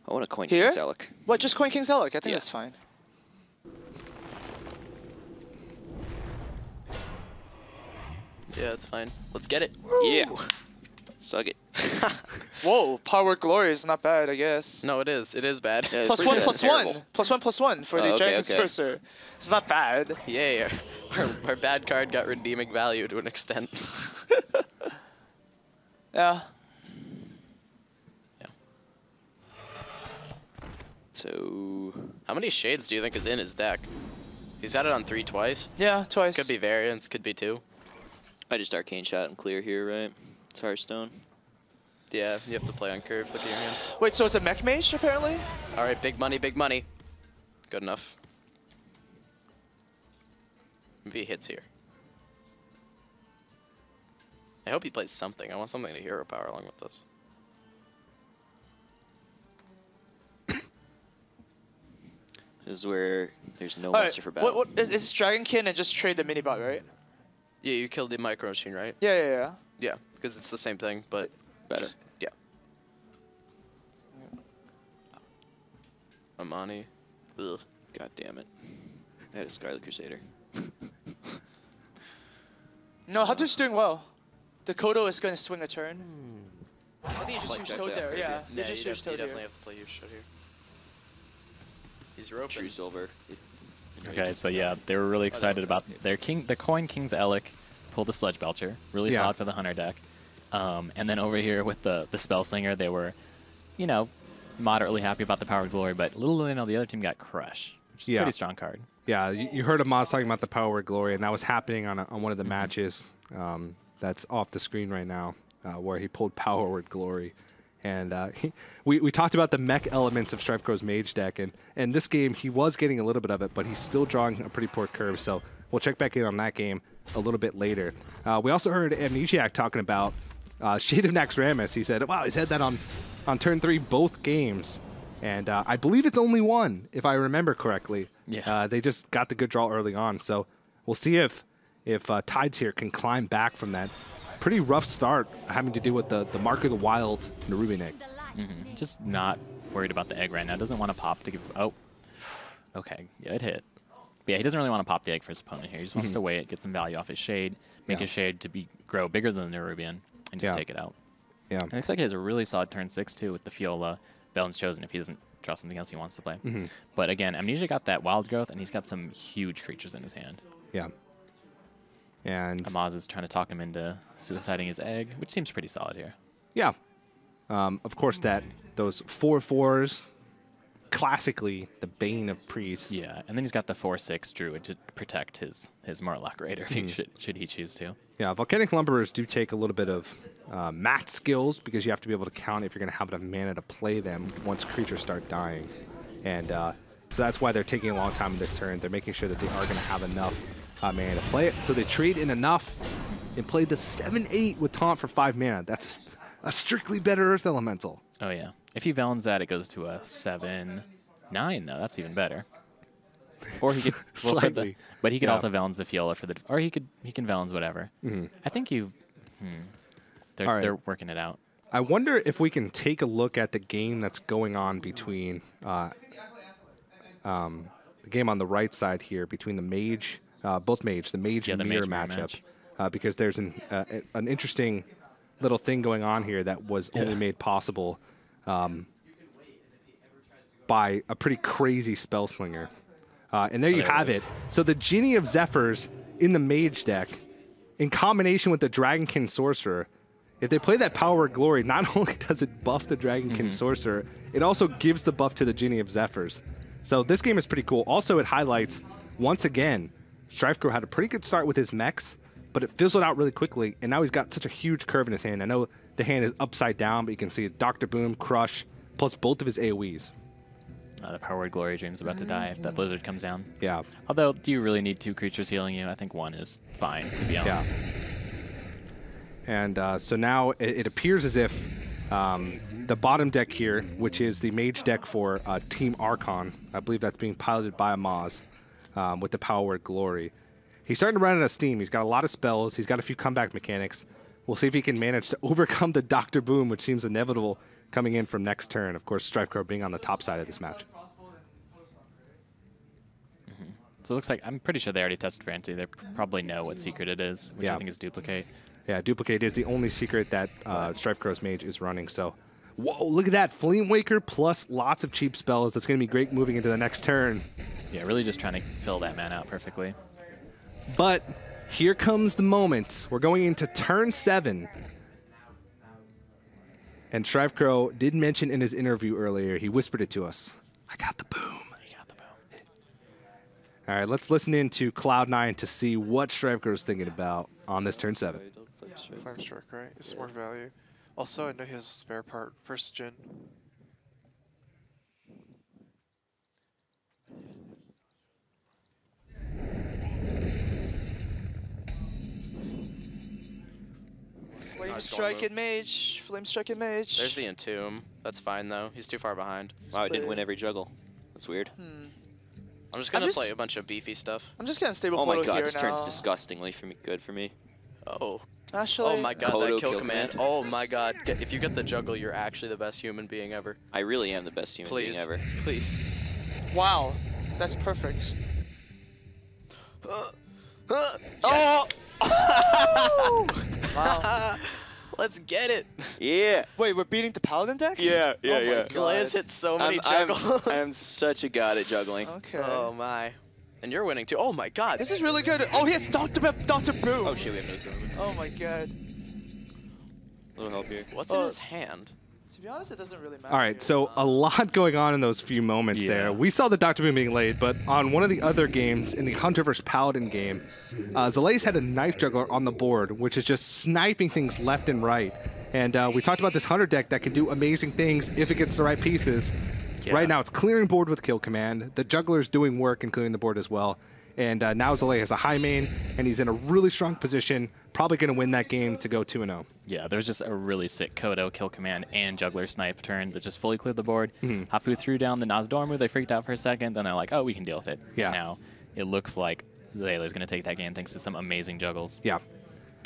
I want to coin King Zellic. What? Just coin King Zellic? I think that's fine. Yeah, that's fine. Let's get it. Woo. Yeah. Suck it. Whoa, Power Glory is not bad, I guess. No, it is. It is bad. Yeah, plus one for the Dragon's Curser. It's not bad. Yeah, our bad card got redeeming value to an extent. So, how many shades do you think is in his deck? He's had it on 3 twice? Yeah, twice. Could be variants, could be 2. I just Arcane Shot and clear here, right? It's Hearthstone. Yeah, you have to play on curve. Look at your hand. Wait, so it's a Mech Mage, apparently? All right, big money, big money. Good enough. Maybe he hits here. I hope he plays something. I want something to hero power along with this. This is where there's no monster for battle. What is this Dragonkin and just trade the mini-bot, right? Yeah, you killed the micro machine, right? Yeah. Yeah, because it's the same thing, but better. Just, Amani. Ugh. God damn it. I had a Scarlet Crusader. No, Hunter's doing well. The Kodo is going to swing a turn. I think you just used Toad there, yeah. You just used Toad here. You definitely have to play your shit here. He's roping. True silver. Okay, so yeah, they were really excited about their king, the coin King's Elic, pulled the Sludge Belcher, really solid for the Hunter deck. And then over here with the Spellslinger, they were, you know, moderately happy about the Power of Glory, but little did they know the other team got Crush, which is a pretty strong card. Yeah, you heard Amaz talking about the Power of Glory, and that was happening on one of the matches that's off the screen right now, where he pulled Power of Glory. And we talked about the mech elements of StrifeCro's Mage deck, and this game he was getting a little bit of it, but he's still drawing a pretty poor curve, so we'll check back in on that game a little bit later. We also heard Amnesiac talking about Shade of Naxxramas. He said, wow, he's had that on turn 3 both games, and I believe it's only one, if I remember correctly. Yeah. They just got the good draw early on, so we'll see if Tides here can climb back from that pretty rough start, having to deal with the Mark of the Wild and the Ruby Egg. Just not worried about the egg right now. Doesn't want to pop to give... Oh. Okay. Yeah, it hit. But yeah, he doesn't really want to pop the egg for his opponent here. He just wants to wait, get some value off his shade, make his shade to grow bigger than the Nerubian, and just take it out. Yeah. And it looks like he has a really solid turn 6, too, with the Fiola. Velen's Chosen if he doesn't draw something else he wants to play. But again, Amnesia got that Wild Growth, and he's got some huge creatures in his hand. Yeah. And Amaz is trying to talk him into suiciding his egg, which seems pretty solid here. Yeah. Of course, those 4/4s, classically the bane of priests. Yeah, and then he's got the 4/6 druid to protect his Murloc Raider if he should he choose to. Yeah, volcanic lumberers do take a little bit of math skills because you have to be able to count if you're going to have enough mana to play them once creatures start dying, and so that's why they're taking a long time in this turn. They're making sure that they are going to have enough. Mana to play it, so they trade in enough and play the 7/8 with taunt for 5 mana. That's a strictly better Earth Elemental. Oh yeah, if he Velens that, it goes to a 7/9 though. That's even better. Or he could but he could also Velens the Fiola for the, or he can Velens whatever. I think you, they're working it out. I wonder if we can take a look at the game that's going on between the game on the right side here between the mage. Both mage, the mage and mirror matchup, because there's an interesting little thing going on here that was only made possible by a pretty crazy Spellslinger. And there you have it. So the Genie of Zephyrs in the mage deck, in combination with the Dragonkin Sorcerer, if they play that Power of Glory, not only does it buff the Dragonkin Sorcerer, it also gives the buff to the Genie of Zephyrs. So this game is pretty cool. Also, it highlights, once again, StrifeCro had a pretty good start with his mechs, but it fizzled out really quickly, and now he's got such a huge curve in his hand. I know the hand is upside down, but you can see Dr. Boom, Crush, plus both of his AoEs. The Power of Glory Dream's about to die if that Blizzard comes down. Yeah. Although, do you really need 2 creatures healing you? I think 1 is fine, to be honest. Yeah. And so now it appears as if the bottom deck here, which is the mage deck for Team Archon, I believe that's being piloted by Amaz, with the Power of Glory. He's starting to run out of steam. He's got a lot of spells. He's got a few comeback mechanics. We'll see if he can manage to overcome the Dr. Boom, which seems inevitable coming in from next turn. Of course, StrifeCro being on the top side of this match. So it looks like, I'm pretty sure they already tested for anti. They probably know what secret it is, which I think is Duplicate. Yeah, Duplicate is the only secret that StrifeCro's Mage is running. So, whoa, look at that. Flame Waker plus lots of cheap spells. That's going to be great moving into the next turn. Yeah, really just trying to fill that man out perfectly. But here comes the moment. We're going into turn 7. And StrifeCro did mention in his interview earlier, he whispered it to us. I got the boom. He got the boom. All right, let's listen in to Cloud9 to see what StrifeCro's thinking about on this turn 7. Fire Strike, right? It's more value. Also, I know he has a spare part. First gen. Flame Strike and Mage. Flame Strike and Mage. There's the Entomb. That's fine though. He's too far behind. Wow, I didn't win every juggle. That's weird. I'm just gonna play a bunch of beefy stuff. I'm just gonna stable. Oh my god, this turn's disgustingly good for me. Oh. Actually, oh my god, that kill command. Oh my god, if you get the juggle, you're actually the best human being ever. I really am the best human being ever. Please. Wow, that's perfect. Yes. Oh! Wow. Let's get it. Yeah. Wait, we're beating the Paladin deck? Yeah, yeah, oh my God. Zalae has hit so many juggles. I'm such a god at juggling. Okay. Oh my. And you're winning too. Oh my God. This is really good. Oh, he has Dr. Boom. Oh shit, we have no storm. Oh my God. A little help here. What's in his hand? To be honest, it doesn't really matter. All right, so a lot going on in those few moments there. We saw the Dr. Boom being laid, but on one of the other games, in the Hunter vs. Paladin game, Zalae's had a Knife Juggler on the board, which is just sniping things left and right. And we talked about this Hunter deck that can do amazing things if it gets the right pieces. Yeah. Right now, it's clearing board with Kill Command. The Juggler's doing work and clearing the board as well. And now Zalae has a high main, and he's in a really strong position, probably going to win that game to go 2-0. Yeah, there's just a really sick Kodo Kill Command and Juggler Snipe turn that just fully cleared the board. Hafu threw down the Nazdormu, they freaked out for a second, then they're like, oh, we can deal with it. Yeah. Now it looks like Zalae's going to take that game thanks to some amazing juggles. Yeah.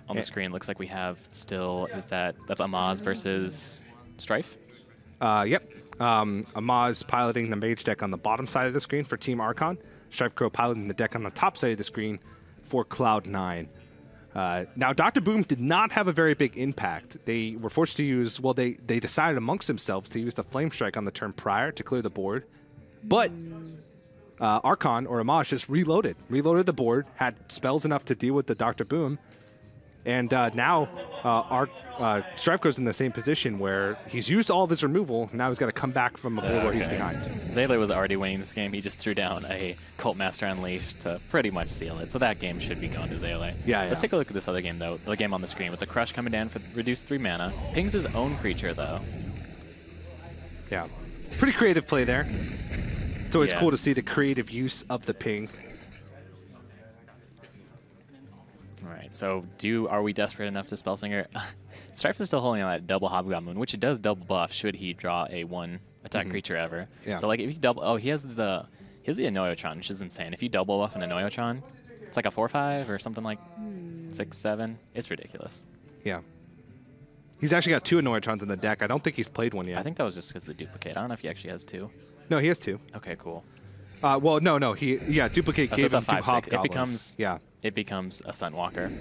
On the screen, looks like we have still, that's Amaz versus Strife? Yep. Amaz piloting the Mage deck on the bottom side of the screen for Team Archon. StrifeCro piloting the deck on the top side of the screen for Cloud9. Now, Dr. Boom did not have a very big impact. They were forced to use, well, they decided amongst themselves to use the Flame Strike on the turn prior to clear the board. But Archon, or Amaz, just reloaded the board, had spells enough to deal with the Dr. Boom. And now StrifeCro's in the same position where he's used all of his removal. Now he's got to come back from a board where he's behind. Zalae was already winning this game. He just threw down a Cult Master Unleashed to pretty much seal it. So that game should be gone to Zalae. Yeah, yeah. Let's take a look at this other game, though. The game on the screen with the Crush coming down for reduced 3 mana. Pings his own creature, though. Yeah. Pretty creative play there. It's always cool to see the creative use of the ping. So are we desperate enough to Spellslinger? Strife is still holding on that double Hobgoblin, which it does double buff should he draw a one attack creature ever. Yeah. So like if he double, he has the Annoyotron, which is insane. If you double buff an Annoyotron, it's like a 4/5 or something like 6/7. It's ridiculous. Yeah. He's actually got 2 Annoyotrons in the deck. I don't think he's played one yet. I think that was just because of the duplicate. I don't know if he actually has 2. No, he has 2. Okay, cool. Well, no, duplicate gave him 2 Hobgoblins. It becomes It becomes a Sunwalker.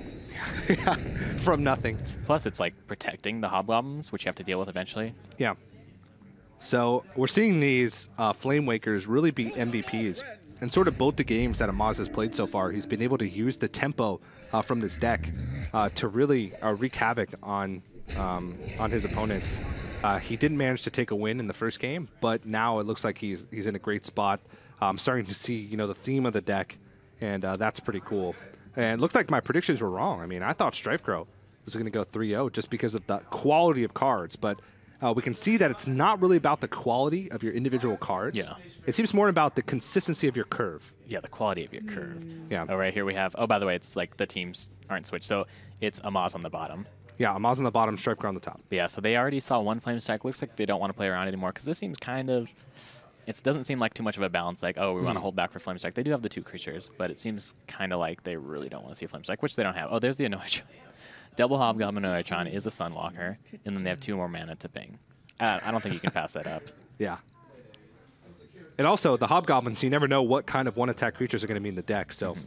From nothing. Plus, it's like protecting the Hobgoblins, which you have to deal with eventually. Yeah. So we're seeing these Flame Wakers really be MVPs. And sort of both the games that Amaz has played so far, he's been able to use the tempo from this deck to really wreak havoc on his opponents. He didn't manage to take a win in the first game, but now it looks like he's in a great spot. I'm starting to see the theme of the deck. And that's pretty cool. And it looked like my predictions were wrong. I mean, I thought StrifeCro was going to go 3-0 just because of the quality of cards. But we can see that it's not really about the quality of your individual cards. Yeah. It seems more about the consistency of your curve. Yeah, the quality of your curve. Yeah. Oh, right here we have, oh, by the way, it's like the teams aren't switched. So it's Amaz on the bottom. Yeah, Amaz on the bottom, StrifeCro on the top. Yeah, so they already saw one Flame Strike. Looks like they don't want to play around anymore because this seems kind of... It doesn't seem like too much of a balance, like, oh, we want to hold back for Flame Strike. They do have the 2 creatures, but it seems kind of like they really don't want to see a Flame Strike, which they don't have. Oh, there's the Annoytron. Double Hobgoblin Annoytron is a Sunwalker, and then they have 2 more mana to ping. I don't think you can pass that up. Yeah. And also, the Hobgoblins, you never know what kind of one-attack creatures are going to be in the deck, so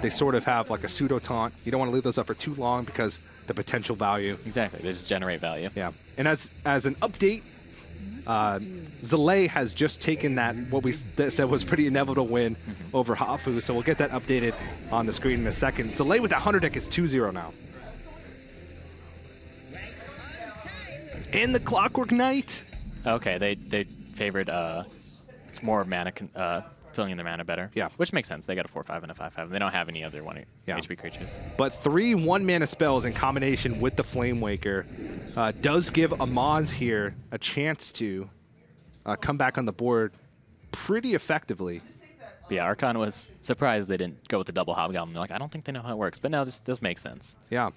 they sort of have like a pseudo-taunt. You don't want to leave those up for too long because the potential value. Exactly. They just generate value. Yeah. And as an update, Zalae has just taken that, what we said was pretty inevitable win over Hafu, so we'll get that updated on the screen in a second. Zalae with that Hunter deck is 2-0 now. And the Clockwork Knight! Okay, they favored more mana, filling in their mana better. Yeah. Which makes sense. They got a 4/5 and a 5/5. They don't have any other 1 HP creatures. But 3 1-mana spells in combination with the Flame Waker does give Amaz here a chance to come back on the board pretty effectively. Yeah, Archon was surprised they didn't go with the double Hobgoblin. They're like, I don't think they know how it works. But no, this makes sense. Yeah.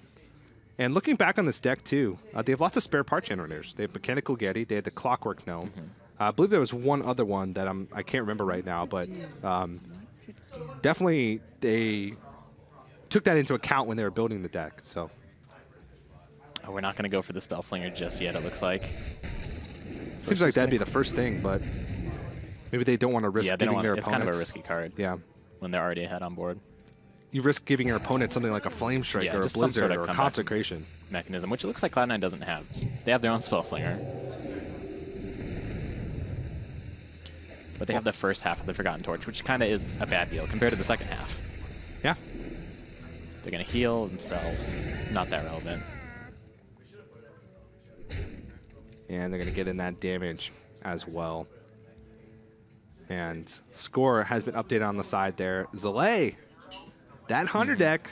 And looking back on this deck, too, they have lots of spare part generators. They have Mechanical Getty. They had the Clockwork Gnome. I believe there was one other one that I can't remember right now, but definitely they took that into account when they were building the deck. So we're not going to go for the Spellslinger just yet, it looks like. Seems like that'd be the first thing, but maybe they don't want to risk giving their opponents. It's kind of a risky card when they're already ahead on board. you risk giving your opponent something like a Flame Strike or a Blizzard or a Consecration mechanism, which it looks like Cloud9 doesn't have. They have their own Spellslinger. But they have the first half of the Forgotten Torch, which kind of is a bad deal compared to the second half. Yeah. They're going to heal themselves. Not that relevant. And they're going to get in that damage as well. And score has been updated on the side there. Zalae, that Hunter deck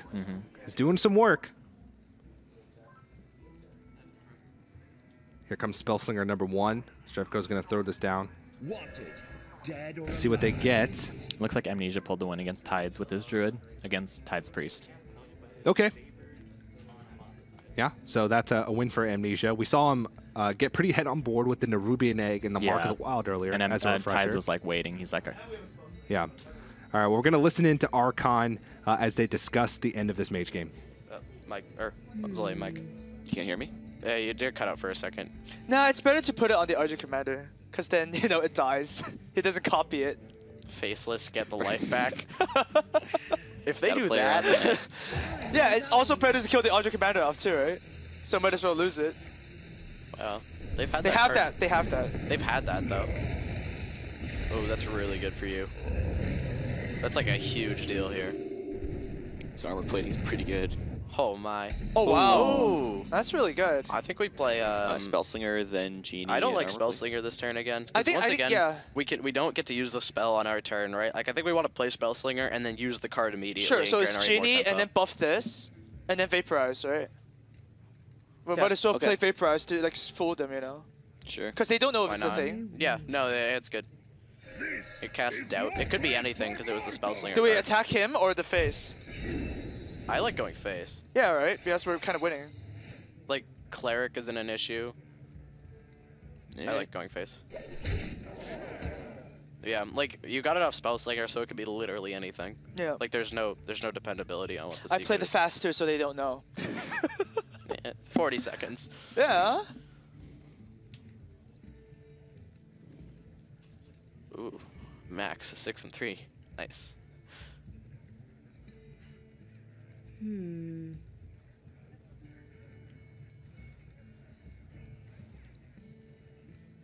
is doing some work. Here comes Spellslinger number one. Strefko's going to throw this down. Let's see what they get. Looks like Amnesia pulled the win against Tides with his Druid against Tides Priest. Okay. Yeah, so that's a win for Amnesia. We saw him get pretty head on board with the Nerubian Egg in the Mark of the Wild earlier. And as a refresher. Tides was like waiting. He's like, yeah. All right, well, we're going to listen in to Archon as they discuss the end of this mage game. Mike, or Zalae, Mike, you can't hear me? Yeah, you did cut out for a second. No, it's better to put it on the Argent Commander, because then, you know, it dies. It doesn't copy it. Faceless, get the life back. If they do that. Yeah, it's also better to kill the Argent Commander off too, right? So might as well lose it. Well, they've had that. They've had that, though. Oh, that's really good for you. That's like a huge deal here. His armor plating's pretty good. Oh my. Oh wow. Ooh. That's really good. I think we play Spellslinger, then Genie. I don't like Spellslinger this turn again. I think, once again, we don't get to use the spell on our turn, right? Like I think we want to play Spellslinger and then use the card immediately. Sure, so it's Genie and then buff this and then Vaporize, right? We might as well play Vaporize to like fool them, you know? Sure. Because they don't know if it's a thing. Yeah, no, it's good. It casts Doubt. It could be anything because it was the Spellslinger. Do we attack him or the face? I like going face. Yeah, right? Because we're kind of winning. Like, Cleric isn't an issue. Yeah. I like going face. Yeah, like, you got enough Spellslinger, so it could be literally anything. Yeah. Like, there's no dependability on what the secret is. I play the faster so they don't know. 40 seconds. Yeah. Ooh, max 6 and 3. Nice. Hmm.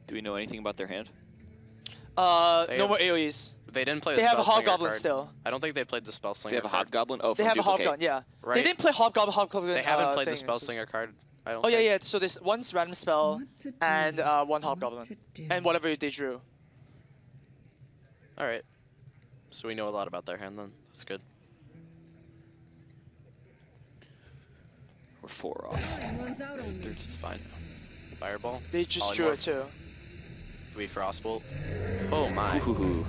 Do we know anything about their hand? No more AoEs. They didn't play. They have a Hobgoblin still. I don't think they played the Spellslinger. They have a Hobgoblin. Oh, they have a Hobgoblin. Yeah. Right. They didn't play Hobgoblin. They haven't played the Spellslinger card. I don't. Oh yeah, yeah. So this one's random spell and one Hobgoblin and whatever they drew. All right. So we know a lot about their hand then. That's good. We're 4 off. They're just fine now. Fireball. They just drew it too. Do we Frostbolt? Oh my. Ooh.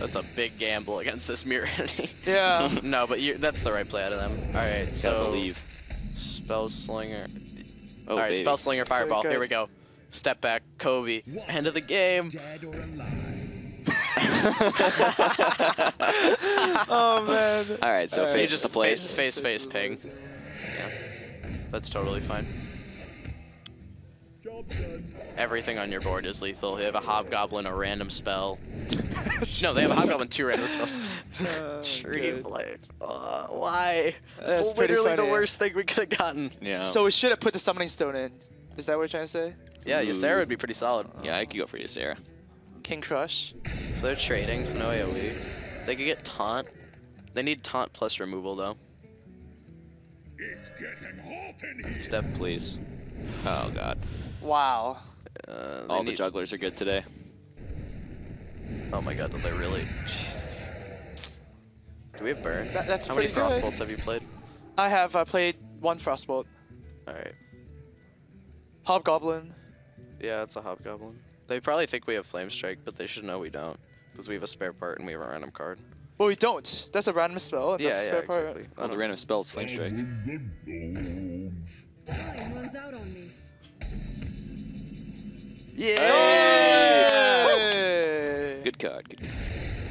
That's a big gamble against this Mirroddy. Yeah. No, but that's the right play out of them. All right, so Spellslinger. Oh, all right, baby. Spellslinger, Fireball. Here we go. Step back, Kobe. End of the game. Dead or alive. Oh man. All right, so face just a place. Face ping. Yeah, that's totally fine. Everything on your board is lethal. They have a Hobgoblin, a random spell. No, they have a Hobgoblin, 2 random spells. Tree of Life. Why? That's literally the worst thing we could have gotten. Yeah. So we should have put the Summoning Stone in. Is that what you're trying to say? Yeah, Ysera would be pretty solid. Yeah, I could go for Ysera. King Crush. So they're trading, so no AoE. They could get Taunt. They need Taunt plus removal, though. It's getting hot in here. Step, please. Oh, God. Wow. All the jugglers are good today. Oh, my God. Did they really? Jesus. Do we have Burn? That's How many Frostbolts have you played? I have played 1 Frostbolt. All right. Hobgoblin. Yeah, it's a Hobgoblin. They probably think we have Flame Strike, but they should know we don't, because we have a spare part and we have a random card. Well, we don't. That's a random spell. And yeah, that's a spare part. Exactly. Oh, the random spell is Flame Strike. Yeah! Hey! Good card. Good card.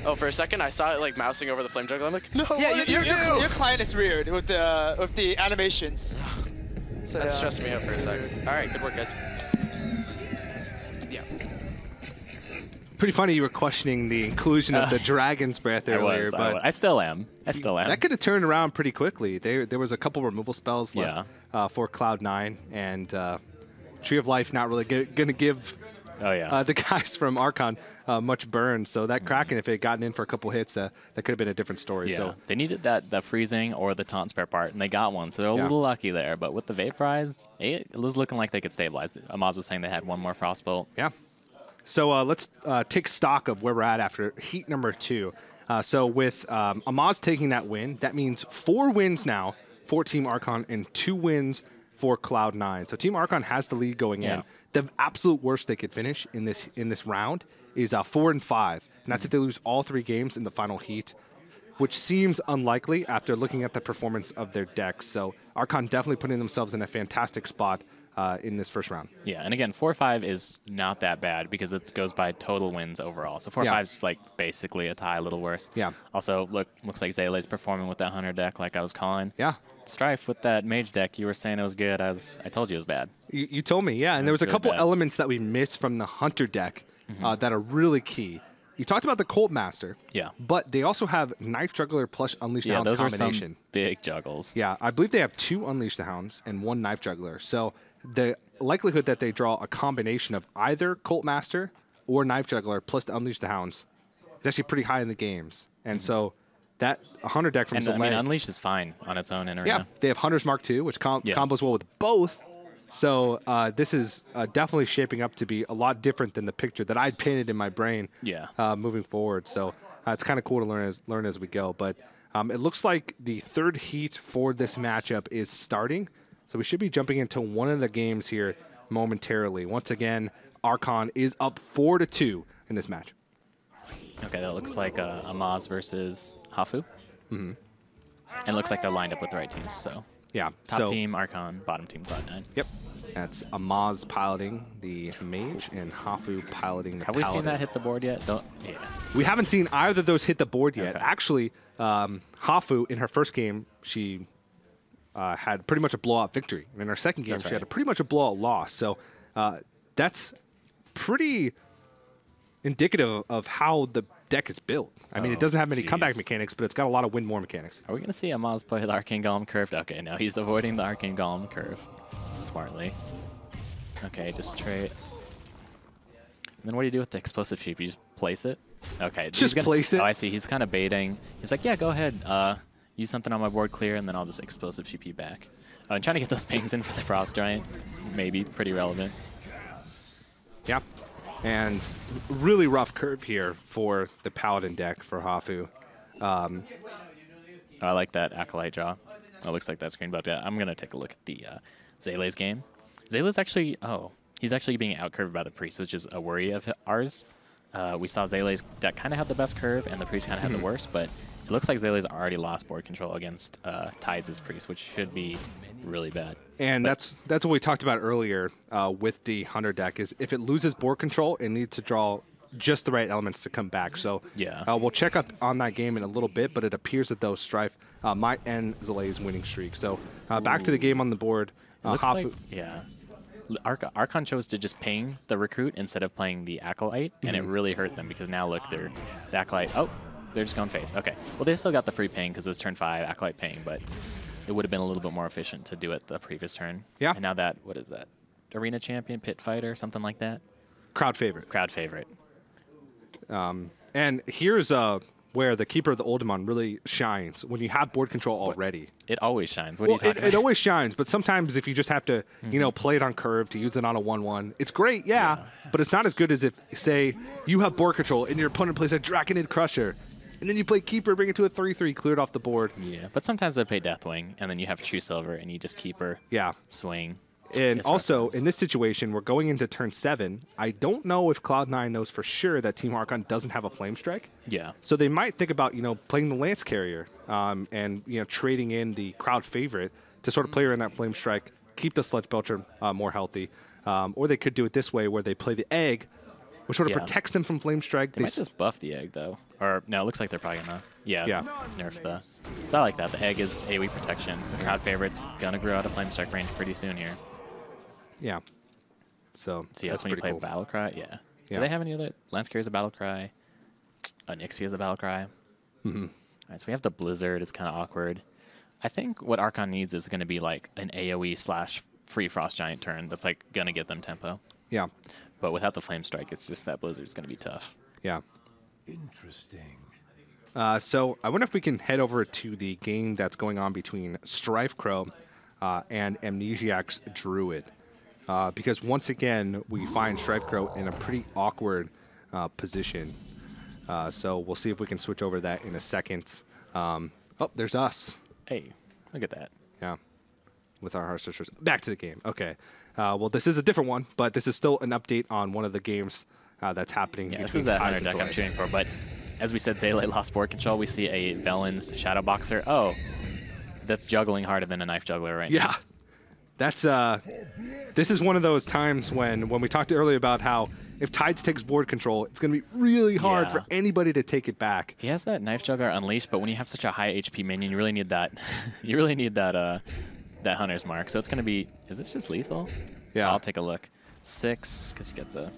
Oh, for a second I saw it like mousing over the Flame Juggler. I'm like, no. Yeah, your client is weird with the animations. So, that stressed me out for a second. All right, good work, guys. pretty funny you were questioning the inclusion of the dragon's breath earlier. I still am. I still am. That could have turned around pretty quickly. There was a couple removal spells left for Cloud9, and Tree of Life not really going to give the guys from Archon much burn. So that Kraken, if it had gotten in for a couple hits, that could have been a different story. Yeah. So they needed that freezing or the taunt spare part, and they got one. So they're a little lucky there. But with the Vaporize, it was looking like they could stabilize. Amaz was saying they had one more Frostbolt. Yeah. So let's take stock of where we're at after heat number 2. So with Amaz taking that win, that means 4 wins now for Team Archon and 2 wins for Cloud9. So Team Archon has the lead going in. The absolute worst they could finish in this round is 4-5, and that's if they lose all 3 games in the final heat, which seems unlikely after looking at the performance of their deck. So Archon definitely putting themselves in a fantastic spot in this first round. Yeah, and again, 4-5 is not that bad because it goes by total wins overall. So 4-5 is like basically a tie, a little worse. Yeah. Also, looks like Zalae's performing with that Hunter deck like I was calling. Yeah. Strife with that Mage deck, you were saying it was good. I told you it was bad. You told me, yeah. And there was a couple elements that we missed from the Hunter deck that are really key. You talked about the Cult Master, but they also have Knife Juggler plus Unleash the Hounds combination. Those are some big juggles. Yeah, I believe they have 2 Unleash the Hounds and 1 Knife Juggler. So the likelihood that they draw a combination of either Cult Master or Knife Juggler plus the Unleash the Hounds is actually pretty high in the games. And so that Hunter deck from Zalae. I mean, Unleash is fine on its own in arena. Yeah, they have Hunter's Mark II, which combos well with both. So this is definitely shaping up to be a lot different than the picture that I'd painted in my brain moving forward. So it's kind of cool to learn as we go. But it looks like the third heat for this matchup is starting. So we should be jumping into one of the games here momentarily. Once again, Archon is up 4-2 in this match. Okay, that looks like Amaz versus Hafu. And it looks like they're lined up with the right teams, so. Yeah. Top team Archon, bottom team Cloud9. Yep. That's Amaz piloting the Mage and Hafu piloting the Paladin. Have we seen that hit the board yet? We haven't seen either of those hit the board yet. Okay. Actually, Hafu, in her first game, she had pretty much a blowout victory. And in her second game, she had pretty much a blowout loss. So that's pretty indicative of how the deck is built. I mean, it doesn't have many comeback mechanics, but it's got a lot of win more mechanics. Are we going to see Amaz play the Arcane Golem curved? Okay, no, he's avoiding the Arcane Golem curve smartly. Okay, just trade. And then what do you do with the Explosive Sheep? You just place it? Okay. Just place it? Oh, I see. He's kind of baiting. He's like, yeah, go ahead. Use something on my board clear, and then I'll just Explosive Sheep you back. I'm trying to get those pings in for the Frost Giant. Maybe pretty relevant. Yeah. And really rough curve here for the Paladin deck for Hafu. I like that Acolyte draw. It looks like that screen buff. Yeah, I'm going to take a look at the Zalae's game. Zalae's actually, he's actually being outcurved by the Priest, which is a worry of ours. We saw Zalae's deck kind of had the best curve, and the Priest kind of had the worst, but it looks like Zalae's already lost board control against Tides' Priest, which should be really bad. And that's what we talked about earlier with the Hunter deck, is if it loses board control, it needs to draw just the right elements to come back. So we'll check up on that game in a little bit, but it appears that those Strife might end Zalae's winning streak. So back to the game on the board. Looks Hafu like, Archon chose to just ping the Recruit instead of playing the Acolyte, and it really hurt them because now, look, the Acolyte, they're just going face. Okay, well, they still got the free ping because it was turn 5, Acolyte ping, but it would have been a little bit more efficient to do it the previous turn. Yeah. And now that, what is that? Arena champion, pit fighter, something like that? Crowd favorite. Crowd favorite. And here's where the Keeper of the Oldemon really shines, when you have board control already. It always shines. What are you talking about? It always shines, but sometimes if you just have to, you know, play it on curve to use it on a 1-1, it's great, but it's not as good as if, say, you have board control and your opponent plays a Draconid Crusher. And then you play Keeper, bring it to a 3-3, cleared off the board. Yeah, but sometimes they play Deathwing, and then you have True Silver, and you just Keeper, swing. And also, in this situation, we're going into turn 7. I don't know if Cloud9 knows for sure that Team Archon doesn't have a Flame Strike. Yeah. So they might think about, you know, playing the Lance Carrier and, you know, trading in the crowd favorite to sort of play around that Flame Strike, keep the Sludge Belcher more healthy. Or they could do it this way, where they play the Egg, which sort of protects them from Flame Strike. They might just buff the Egg, though. Or, no, it looks like they're probably going to nerf the... So I like that. The Egg is AoE protection. The crowd favorite's going to grow out of Flame Strike range pretty soon here. Yeah. So that's when you play Battlecry. Yeah. Yeah. Do they have any other? Landscare's a battle cry. Onyxia's a battle cry. Mm-hmm. All right, so we have the Blizzard. It's kind of awkward. I think what Archon needs is going to be like an AoE slash free Frost Giant turn that's like going to get them tempo. Yeah. But without the Flame Strike, it's just that Blizzard's going to be tough. Yeah. Interesting. So I wonder if we can head over to the game that's going on between StrifeCro and Amnesiac's Druid. Because once again, we find StrifeCro in a pretty awkward position. So we'll see if we can switch over that in a second. Oh, there's us. Hey, look at that. Yeah. With our Heart Searchers. Back to the game. Okay. Well, this is a different one, but this is still an update on one of the games that's happening. Yeah, this is the Hunter deck I'm cheering for, but as we said, Zalae lost board control. We see a Velen's Shadow Boxer. Oh, that's juggling harder than a knife juggler right now. Yeah. That's, this is one of those times when we talked earlier about how if Tides takes board control, it's going to be really hard for anybody to take it back. He has that Knife Juggler unleashed, but when you have such a high HP minion, you really need that. You really need that that Hunter's Mark. So it's going to be. Is this just lethal? Yeah. I'll take a look. 6, because you get the.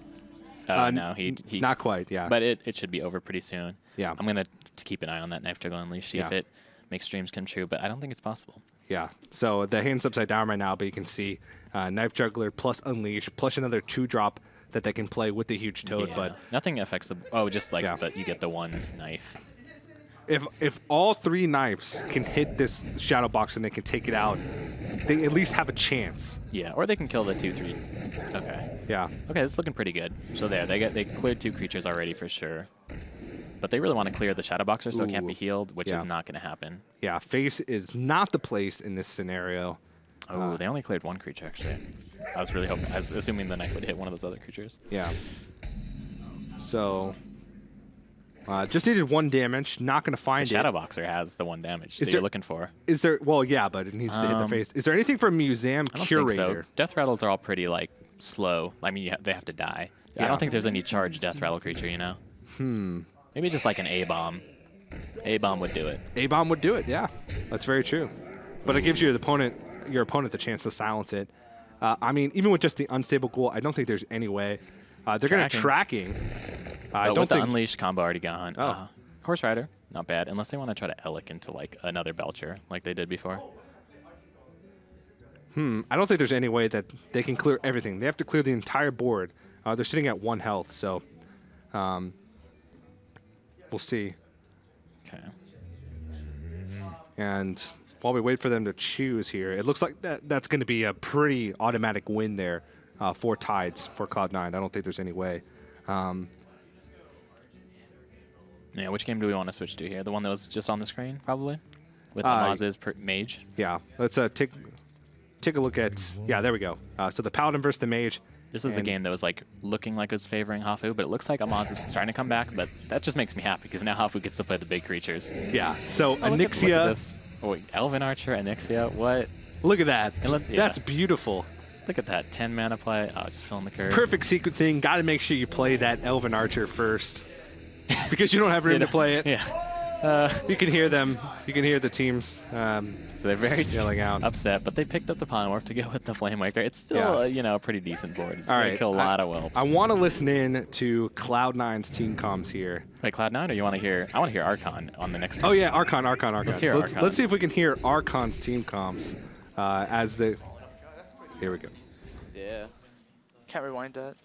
No, he. Not quite. Yeah. But it should be over pretty soon. Yeah. I'm going to keep an eye on that Knife Juggler unleashed. See if it makes dreams come true, but I don't think it's possible. Yeah, so the hand's upside down right now, but you can see Knife Juggler plus Unleash plus another 2-drop that they can play with the huge toad. Yeah. But nothing affects the. Oh, just like that you get the one knife. If all 3 knives can hit this Shadow Box and they can take it out, they at least have a chance. Yeah, or they can kill the 2/3. Okay. Yeah. Okay, that's looking pretty good. So there, they cleared 2 creatures already for sure. But they really want to clear the Shadow Boxer so it can't be healed, which is not going to happen. Yeah, face is not the place in this scenario. Oh, they only cleared 1 creature, actually. I was really hoping, I was assuming the knife would hit one of those other creatures. Yeah. So, just needed 1 damage, not going to find it. The Shadow Boxer has the 1 damage that you're looking for. Is there, well, yeah, but it needs to hit the face. Is there anything for a Museum Curator? I don't think so. Death Rattles are all pretty, like, slow. I mean, they have to die. Yeah. I don't think there's any charged Death Rattle creature, you know? Hmm. Maybe just like an A-bomb. A-bomb would do it. A-bomb would do it, yeah. That's very true. But it gives you the opponent, your opponent the chance to silence it. I mean, even with just the unstable ghoul, I don't think there's any way. They're going to tracking. I don't with the Unleashed combo already gone. Oh. Horse Rider, not bad. Unless they want to try to Elec into like another Belcher like they did before. I don't think there's any way that they can clear everything. They have to clear the entire board. They're sitting at 1 health, so... we'll see. Okay. And while we wait for them to choose here, it looks like that's going to be a pretty automatic win there for Tides, for Cloud9. I don't think there's any way. Yeah, which game do we want to switch to here? The one that was just on the screen, probably? With Amaz's Mage? Yeah. Let's take a look at... Yeah, there we go. So the Paladin versus the Mage. This was the game that was like looking like it was favoring Hafu, but it looks like Amaz is starting to come back. But that just makes me happy because now Hafu gets to play the big creatures. Yeah. So Onyxia, Elven Archer, Onyxia. What? Look at that. That's beautiful. Look at that 10 mana play. Oh, just filling the curve. Perfect sequencing. Got to make sure you play that Elven Archer first because you don't have room to play it. Yeah. You can hear them. You can hear the teams. So they're very upset, but they picked up the Pawn Warp to go with the Flame Waker. It's still, you know, a pretty decent board. It's going to kill a lot of whelps. I want to listen in to Cloud9's team comms here. Wait, Cloud9, or you want to hear? I want to hear Archon on the next. Oh yeah, Archon. Let's see if we can hear Archon's team comms as the. Here we go. Yeah. Can't rewind that.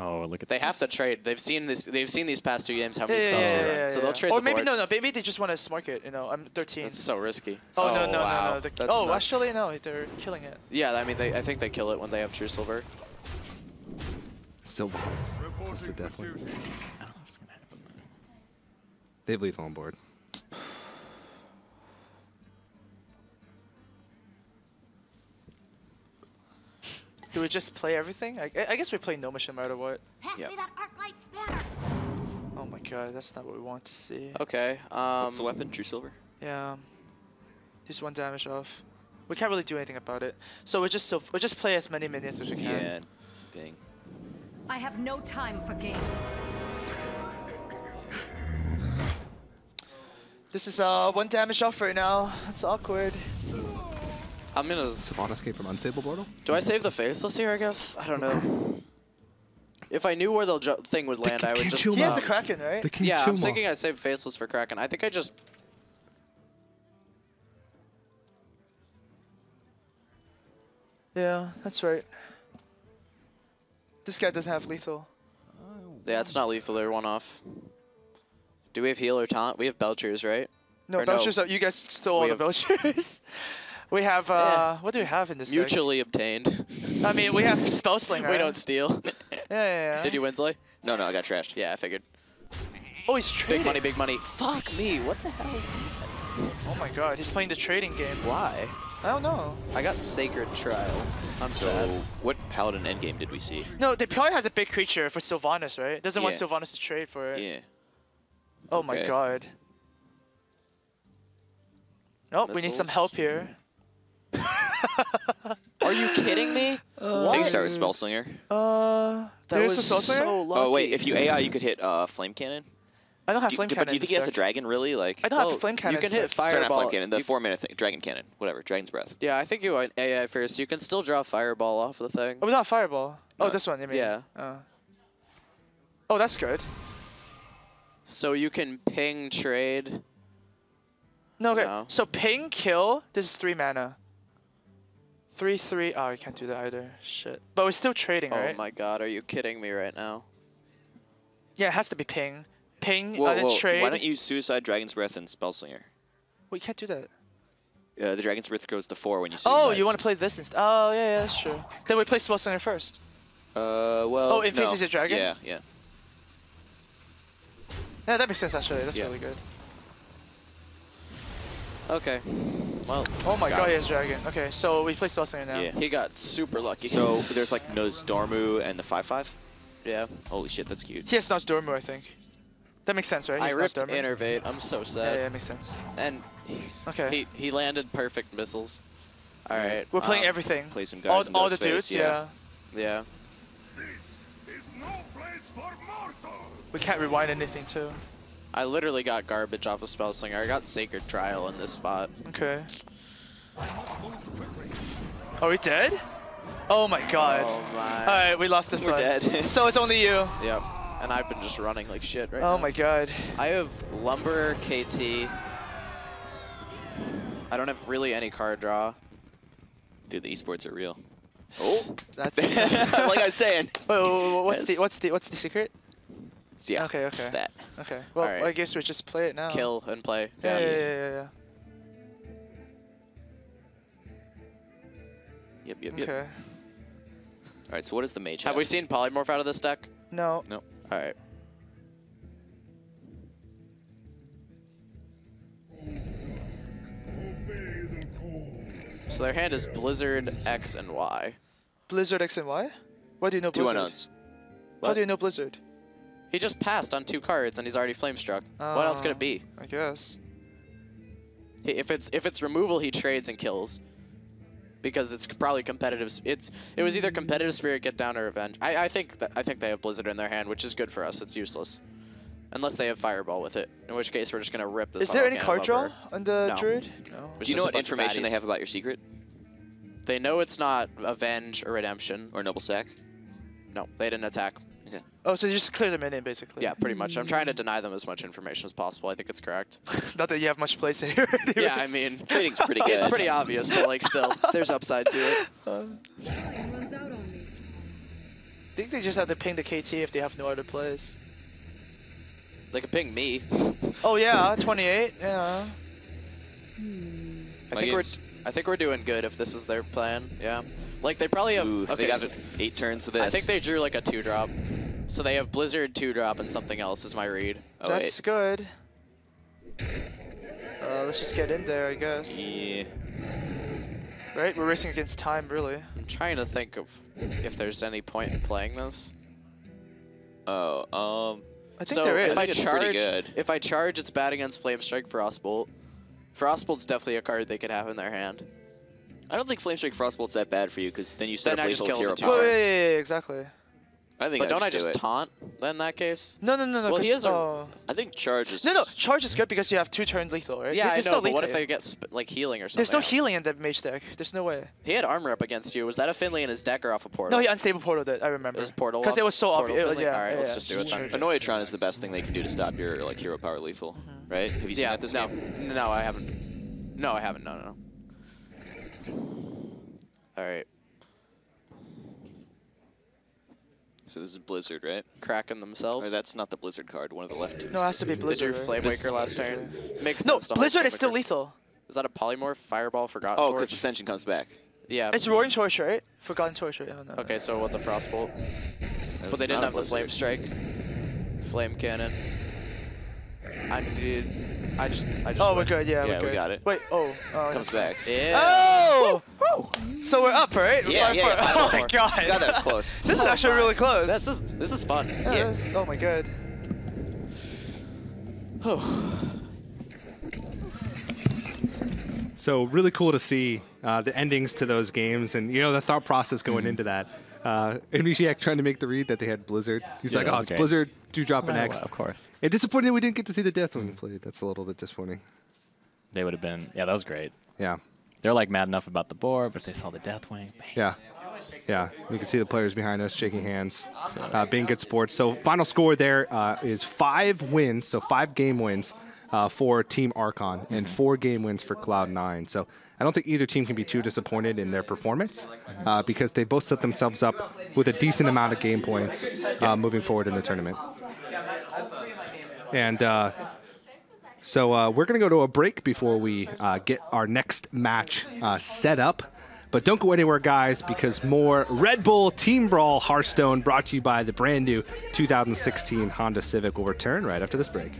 Oh, look at. They have to trade. They've seen this. They've seen these past 2 games how many spells are run. So they'll trade. Or maybe no. Maybe they just want to smoke it. You know, I'm 13. That's so risky. Oh no, wow. No. Oh, nuts. Actually no, they're killing it. Yeah, I mean, I think they kill it when they have True Silver. Silver. That's the death one. I don't know what's gonna happen. They have lethal on board. Do we just play everything? I guess we play Gnomish no matter what. Pass me that arc light spanner. Oh my god, that's not what we want to see. Okay. What's the weapon? True Silver? Yeah. Just 1 damage off. We can't really do anything about it. So we just play as many minions as we can. Yeah. Bing. I have no time for games. This is 1 damage off right now. That's awkward. I'm going to Sylvanas came from Unstable Portal. Do I save the faceless here, I guess? I don't know. If I knew where the thing would land, I would just... He has a Kraken, right? Yeah, I'm thinking I saved Faceless for Kraken. I think I just... Yeah, that's right. This guy doesn't have lethal. Yeah, it's not lethal. They're one off. Do we have heal or taunt? We have Belchers, right? No, or Belchers. No. You guys stole all the Belchers. We have, yeah. What do we have in this Mutually deck? Obtained. I mean, we have Spellslinger. We don't steal. Yeah. Did you Winsley? No, no, I got trashed. Yeah, I figured. Oh, he's trading. Big money, big money. Fuck me, what the hell is that? Oh my god, he's playing the trading game. Why? I don't know. I got Sacred Trial. I'm sad. What Paladin endgame did we see? No, they probably has a big creature for Sylvanas, right? Doesn't want Sylvanas to trade for it. Yeah. Oh my god. Nope, we need some help here. Are you kidding me? I think you start with Spellslinger. That was so lucky. Oh wait, if you AI, you could hit Flame Cannon. I don't have Flame Cannon. But do you think he has a dragon, really? Like I don't have Flame Cannon. You can hit Fireball. Sorry, not Flame Cannon, the 4-minute thing, Dragon Cannon, whatever, Dragon's Breath. Yeah, I think you AI first. You can still draw Fireball off the thing. Oh, not Fireball. No. Oh, this one, you mean? Yeah. Oh, that's good. So you can ping trade. No, okay. No. So ping, kill. This is 3 mana. 3/3. Oh, I can't do that either. Shit. But we're still trading, right? Oh my god, are you kidding me right now? Yeah, it has to be ping. Ping, trade. Why don't you Suicide, Dragon's Breath, and Spellslinger? Well, you can't do that. The Dragon's Breath goes to 4 when you Suicide. Oh, you want to play this instead? Oh, yeah, that's true. Then we play Spellslinger first. Well, it faces your dragon? Yeah. Yeah, that makes sense, actually. That's really good. Okay. Well, oh my god, he has Dragon. Okay, so we play Spellslinger now. Yeah. He got super lucky. So there's like Nosdormu and the 5/5? Yeah. Holy shit, that's cute. He has Nosdormu, I think. That makes sense, right? He's I ripped Innervate. I'm so sad. Yeah, makes sense. And he landed perfect missiles. All right. We're playing everything. Play some guys all the dudes, yeah. This is no place for mortal. We can't rewind anything, too. I literally got garbage off of Spellslinger. I got Sacred Trial in this spot. Okay. Are we dead? Oh my god. Oh my. Alright, we lost this one. We're dead. So it's only you. Yep. And I've been just running like shit right now. Oh my god. I have Lumberer, KT. I don't have really any card draw. Dude, the esports are real. Oh, that's like I was saying. Wait, what's the secret? Yeah. Okay. It's that. Okay. Well, right. I guess we just play it now. Kill and play. Yeah. Yep. Okay. All right. So what is the mage? Have we seen Polymorph out of this deck? No. No. All right. So their hand is Blizzard, X, and Y. Blizzard, X, and Y? Why do you know Blizzard? 2 unknowns. Why do you know Blizzard? He just passed on 2 cards and he's already Flamestruck. What else could it be? I guess. If it's removal, he trades and kills, because it's probably competitive. It was either competitive spirit, get down, or revenge. I think they have Blizzard in their hand, which is good for us. It's useless, unless they have Fireball with it. In which case, we're just gonna rip this. Is there any card draw on the Druid? No. Do you know what information they have about your secret? They know it's not Avenge or Redemption or Noble Sack. No, they didn't attack. Okay. Oh, so you just clear them in, basically. Yeah, pretty much. I'm trying to deny them as much information as possible. I think it's correct. Not that you have much place here. Yeah, I mean, trading's pretty good. It's pretty obvious, but like still, there's upside to it. I think they just have to ping the KT if they have no other plays. They can ping me. Oh yeah, 28. Yeah. I think we're doing good if this is their plan. Yeah. Like they probably have. Ooh, okay, they got 8 turns of this. I think they drew like a 2-drop, so they have Blizzard, 2-drop, and something else is my read. Oh, that's good. Let's just get in there, I guess. Yeah. Right, we're racing against time, really. I'm trying to think of if there's any point in playing this. Oh, I think so there is. If I charge, it's bad against Flamestrike, Frostbolt. Frostbolt's definitely a card they could have in their hand. I don't think Flamestrike Frostbolt's that bad for you, because then you set up lethal to your opponent. Yeah, exactly. I think. But don't I just taunt then in that case? No, no, no, no. Well, he is I think charge is. No, no, charge is good because you have 2 turns lethal, right? Yeah, I know. No, but what if I get like healing or something? There's no healing in that mage deck. There's no way. He had armor up against you. Was that a Finley in his deck or off a portal? No, he unstable portaled it. I remember. It was portal. Because it was so obvious. Yeah. All right, let's just do it then. Annoyatron is the best thing they can do to stop your like hero power lethal, right? Have you seen that this game? No, I haven't. No, I haven't. No, no. All right. So this is Blizzard, right? Kraken themselves. Or that's not the Blizzard card. One of the left. No, it has to be Blizzard. They drew Flame Waker last turn. Makes sense. No, Blizzard is still lethal. Is that a Polymorph? Fireball? Forgotten Torch? Oh, because Ascension comes back. Yeah. It's Roaring Torch, right? Forgotten Torch, right? Oh, no. Okay, so what's a Frostbolt? But they didn't have the Flame Strike. Flame Cannon. I just oh, we're good. Yeah, yeah, we got it. Wait, comes back. Yeah. Oh! Woo! So we're up, right? We're yeah. Oh my god. God, that was close. This is actually really close. This is fun. Yeah, yeah. This, oh my god. Oh. So really cool to see the endings to those games, and you know the thought process going into that. Amnesiac trying to make the read that they had Blizzard. He's like, oh, it's great. Blizzard, do drop an X. Well, of course. It's disappointing we didn't get to see the death when we played. That's a little bit disappointing. They would have been, yeah, that was great. Yeah. They're like mad enough about the board, but they saw the Deathwing. Bang. Yeah. Yeah. You can see the players behind us shaking hands, being good sports. So final score there is 5 wins, so 5 game wins for Team Archon and 4 game wins for Cloud9. So I don't think either team can be too disappointed in their performance because they both set themselves up with a decent amount of game points moving forward in the tournament. And so we're going to go to a break before we get our next match set up. But don't go anywhere, guys, because more Red Bull Team Brawl Hearthstone brought to you by the brand new 2016 Honda Civic will return right after this break.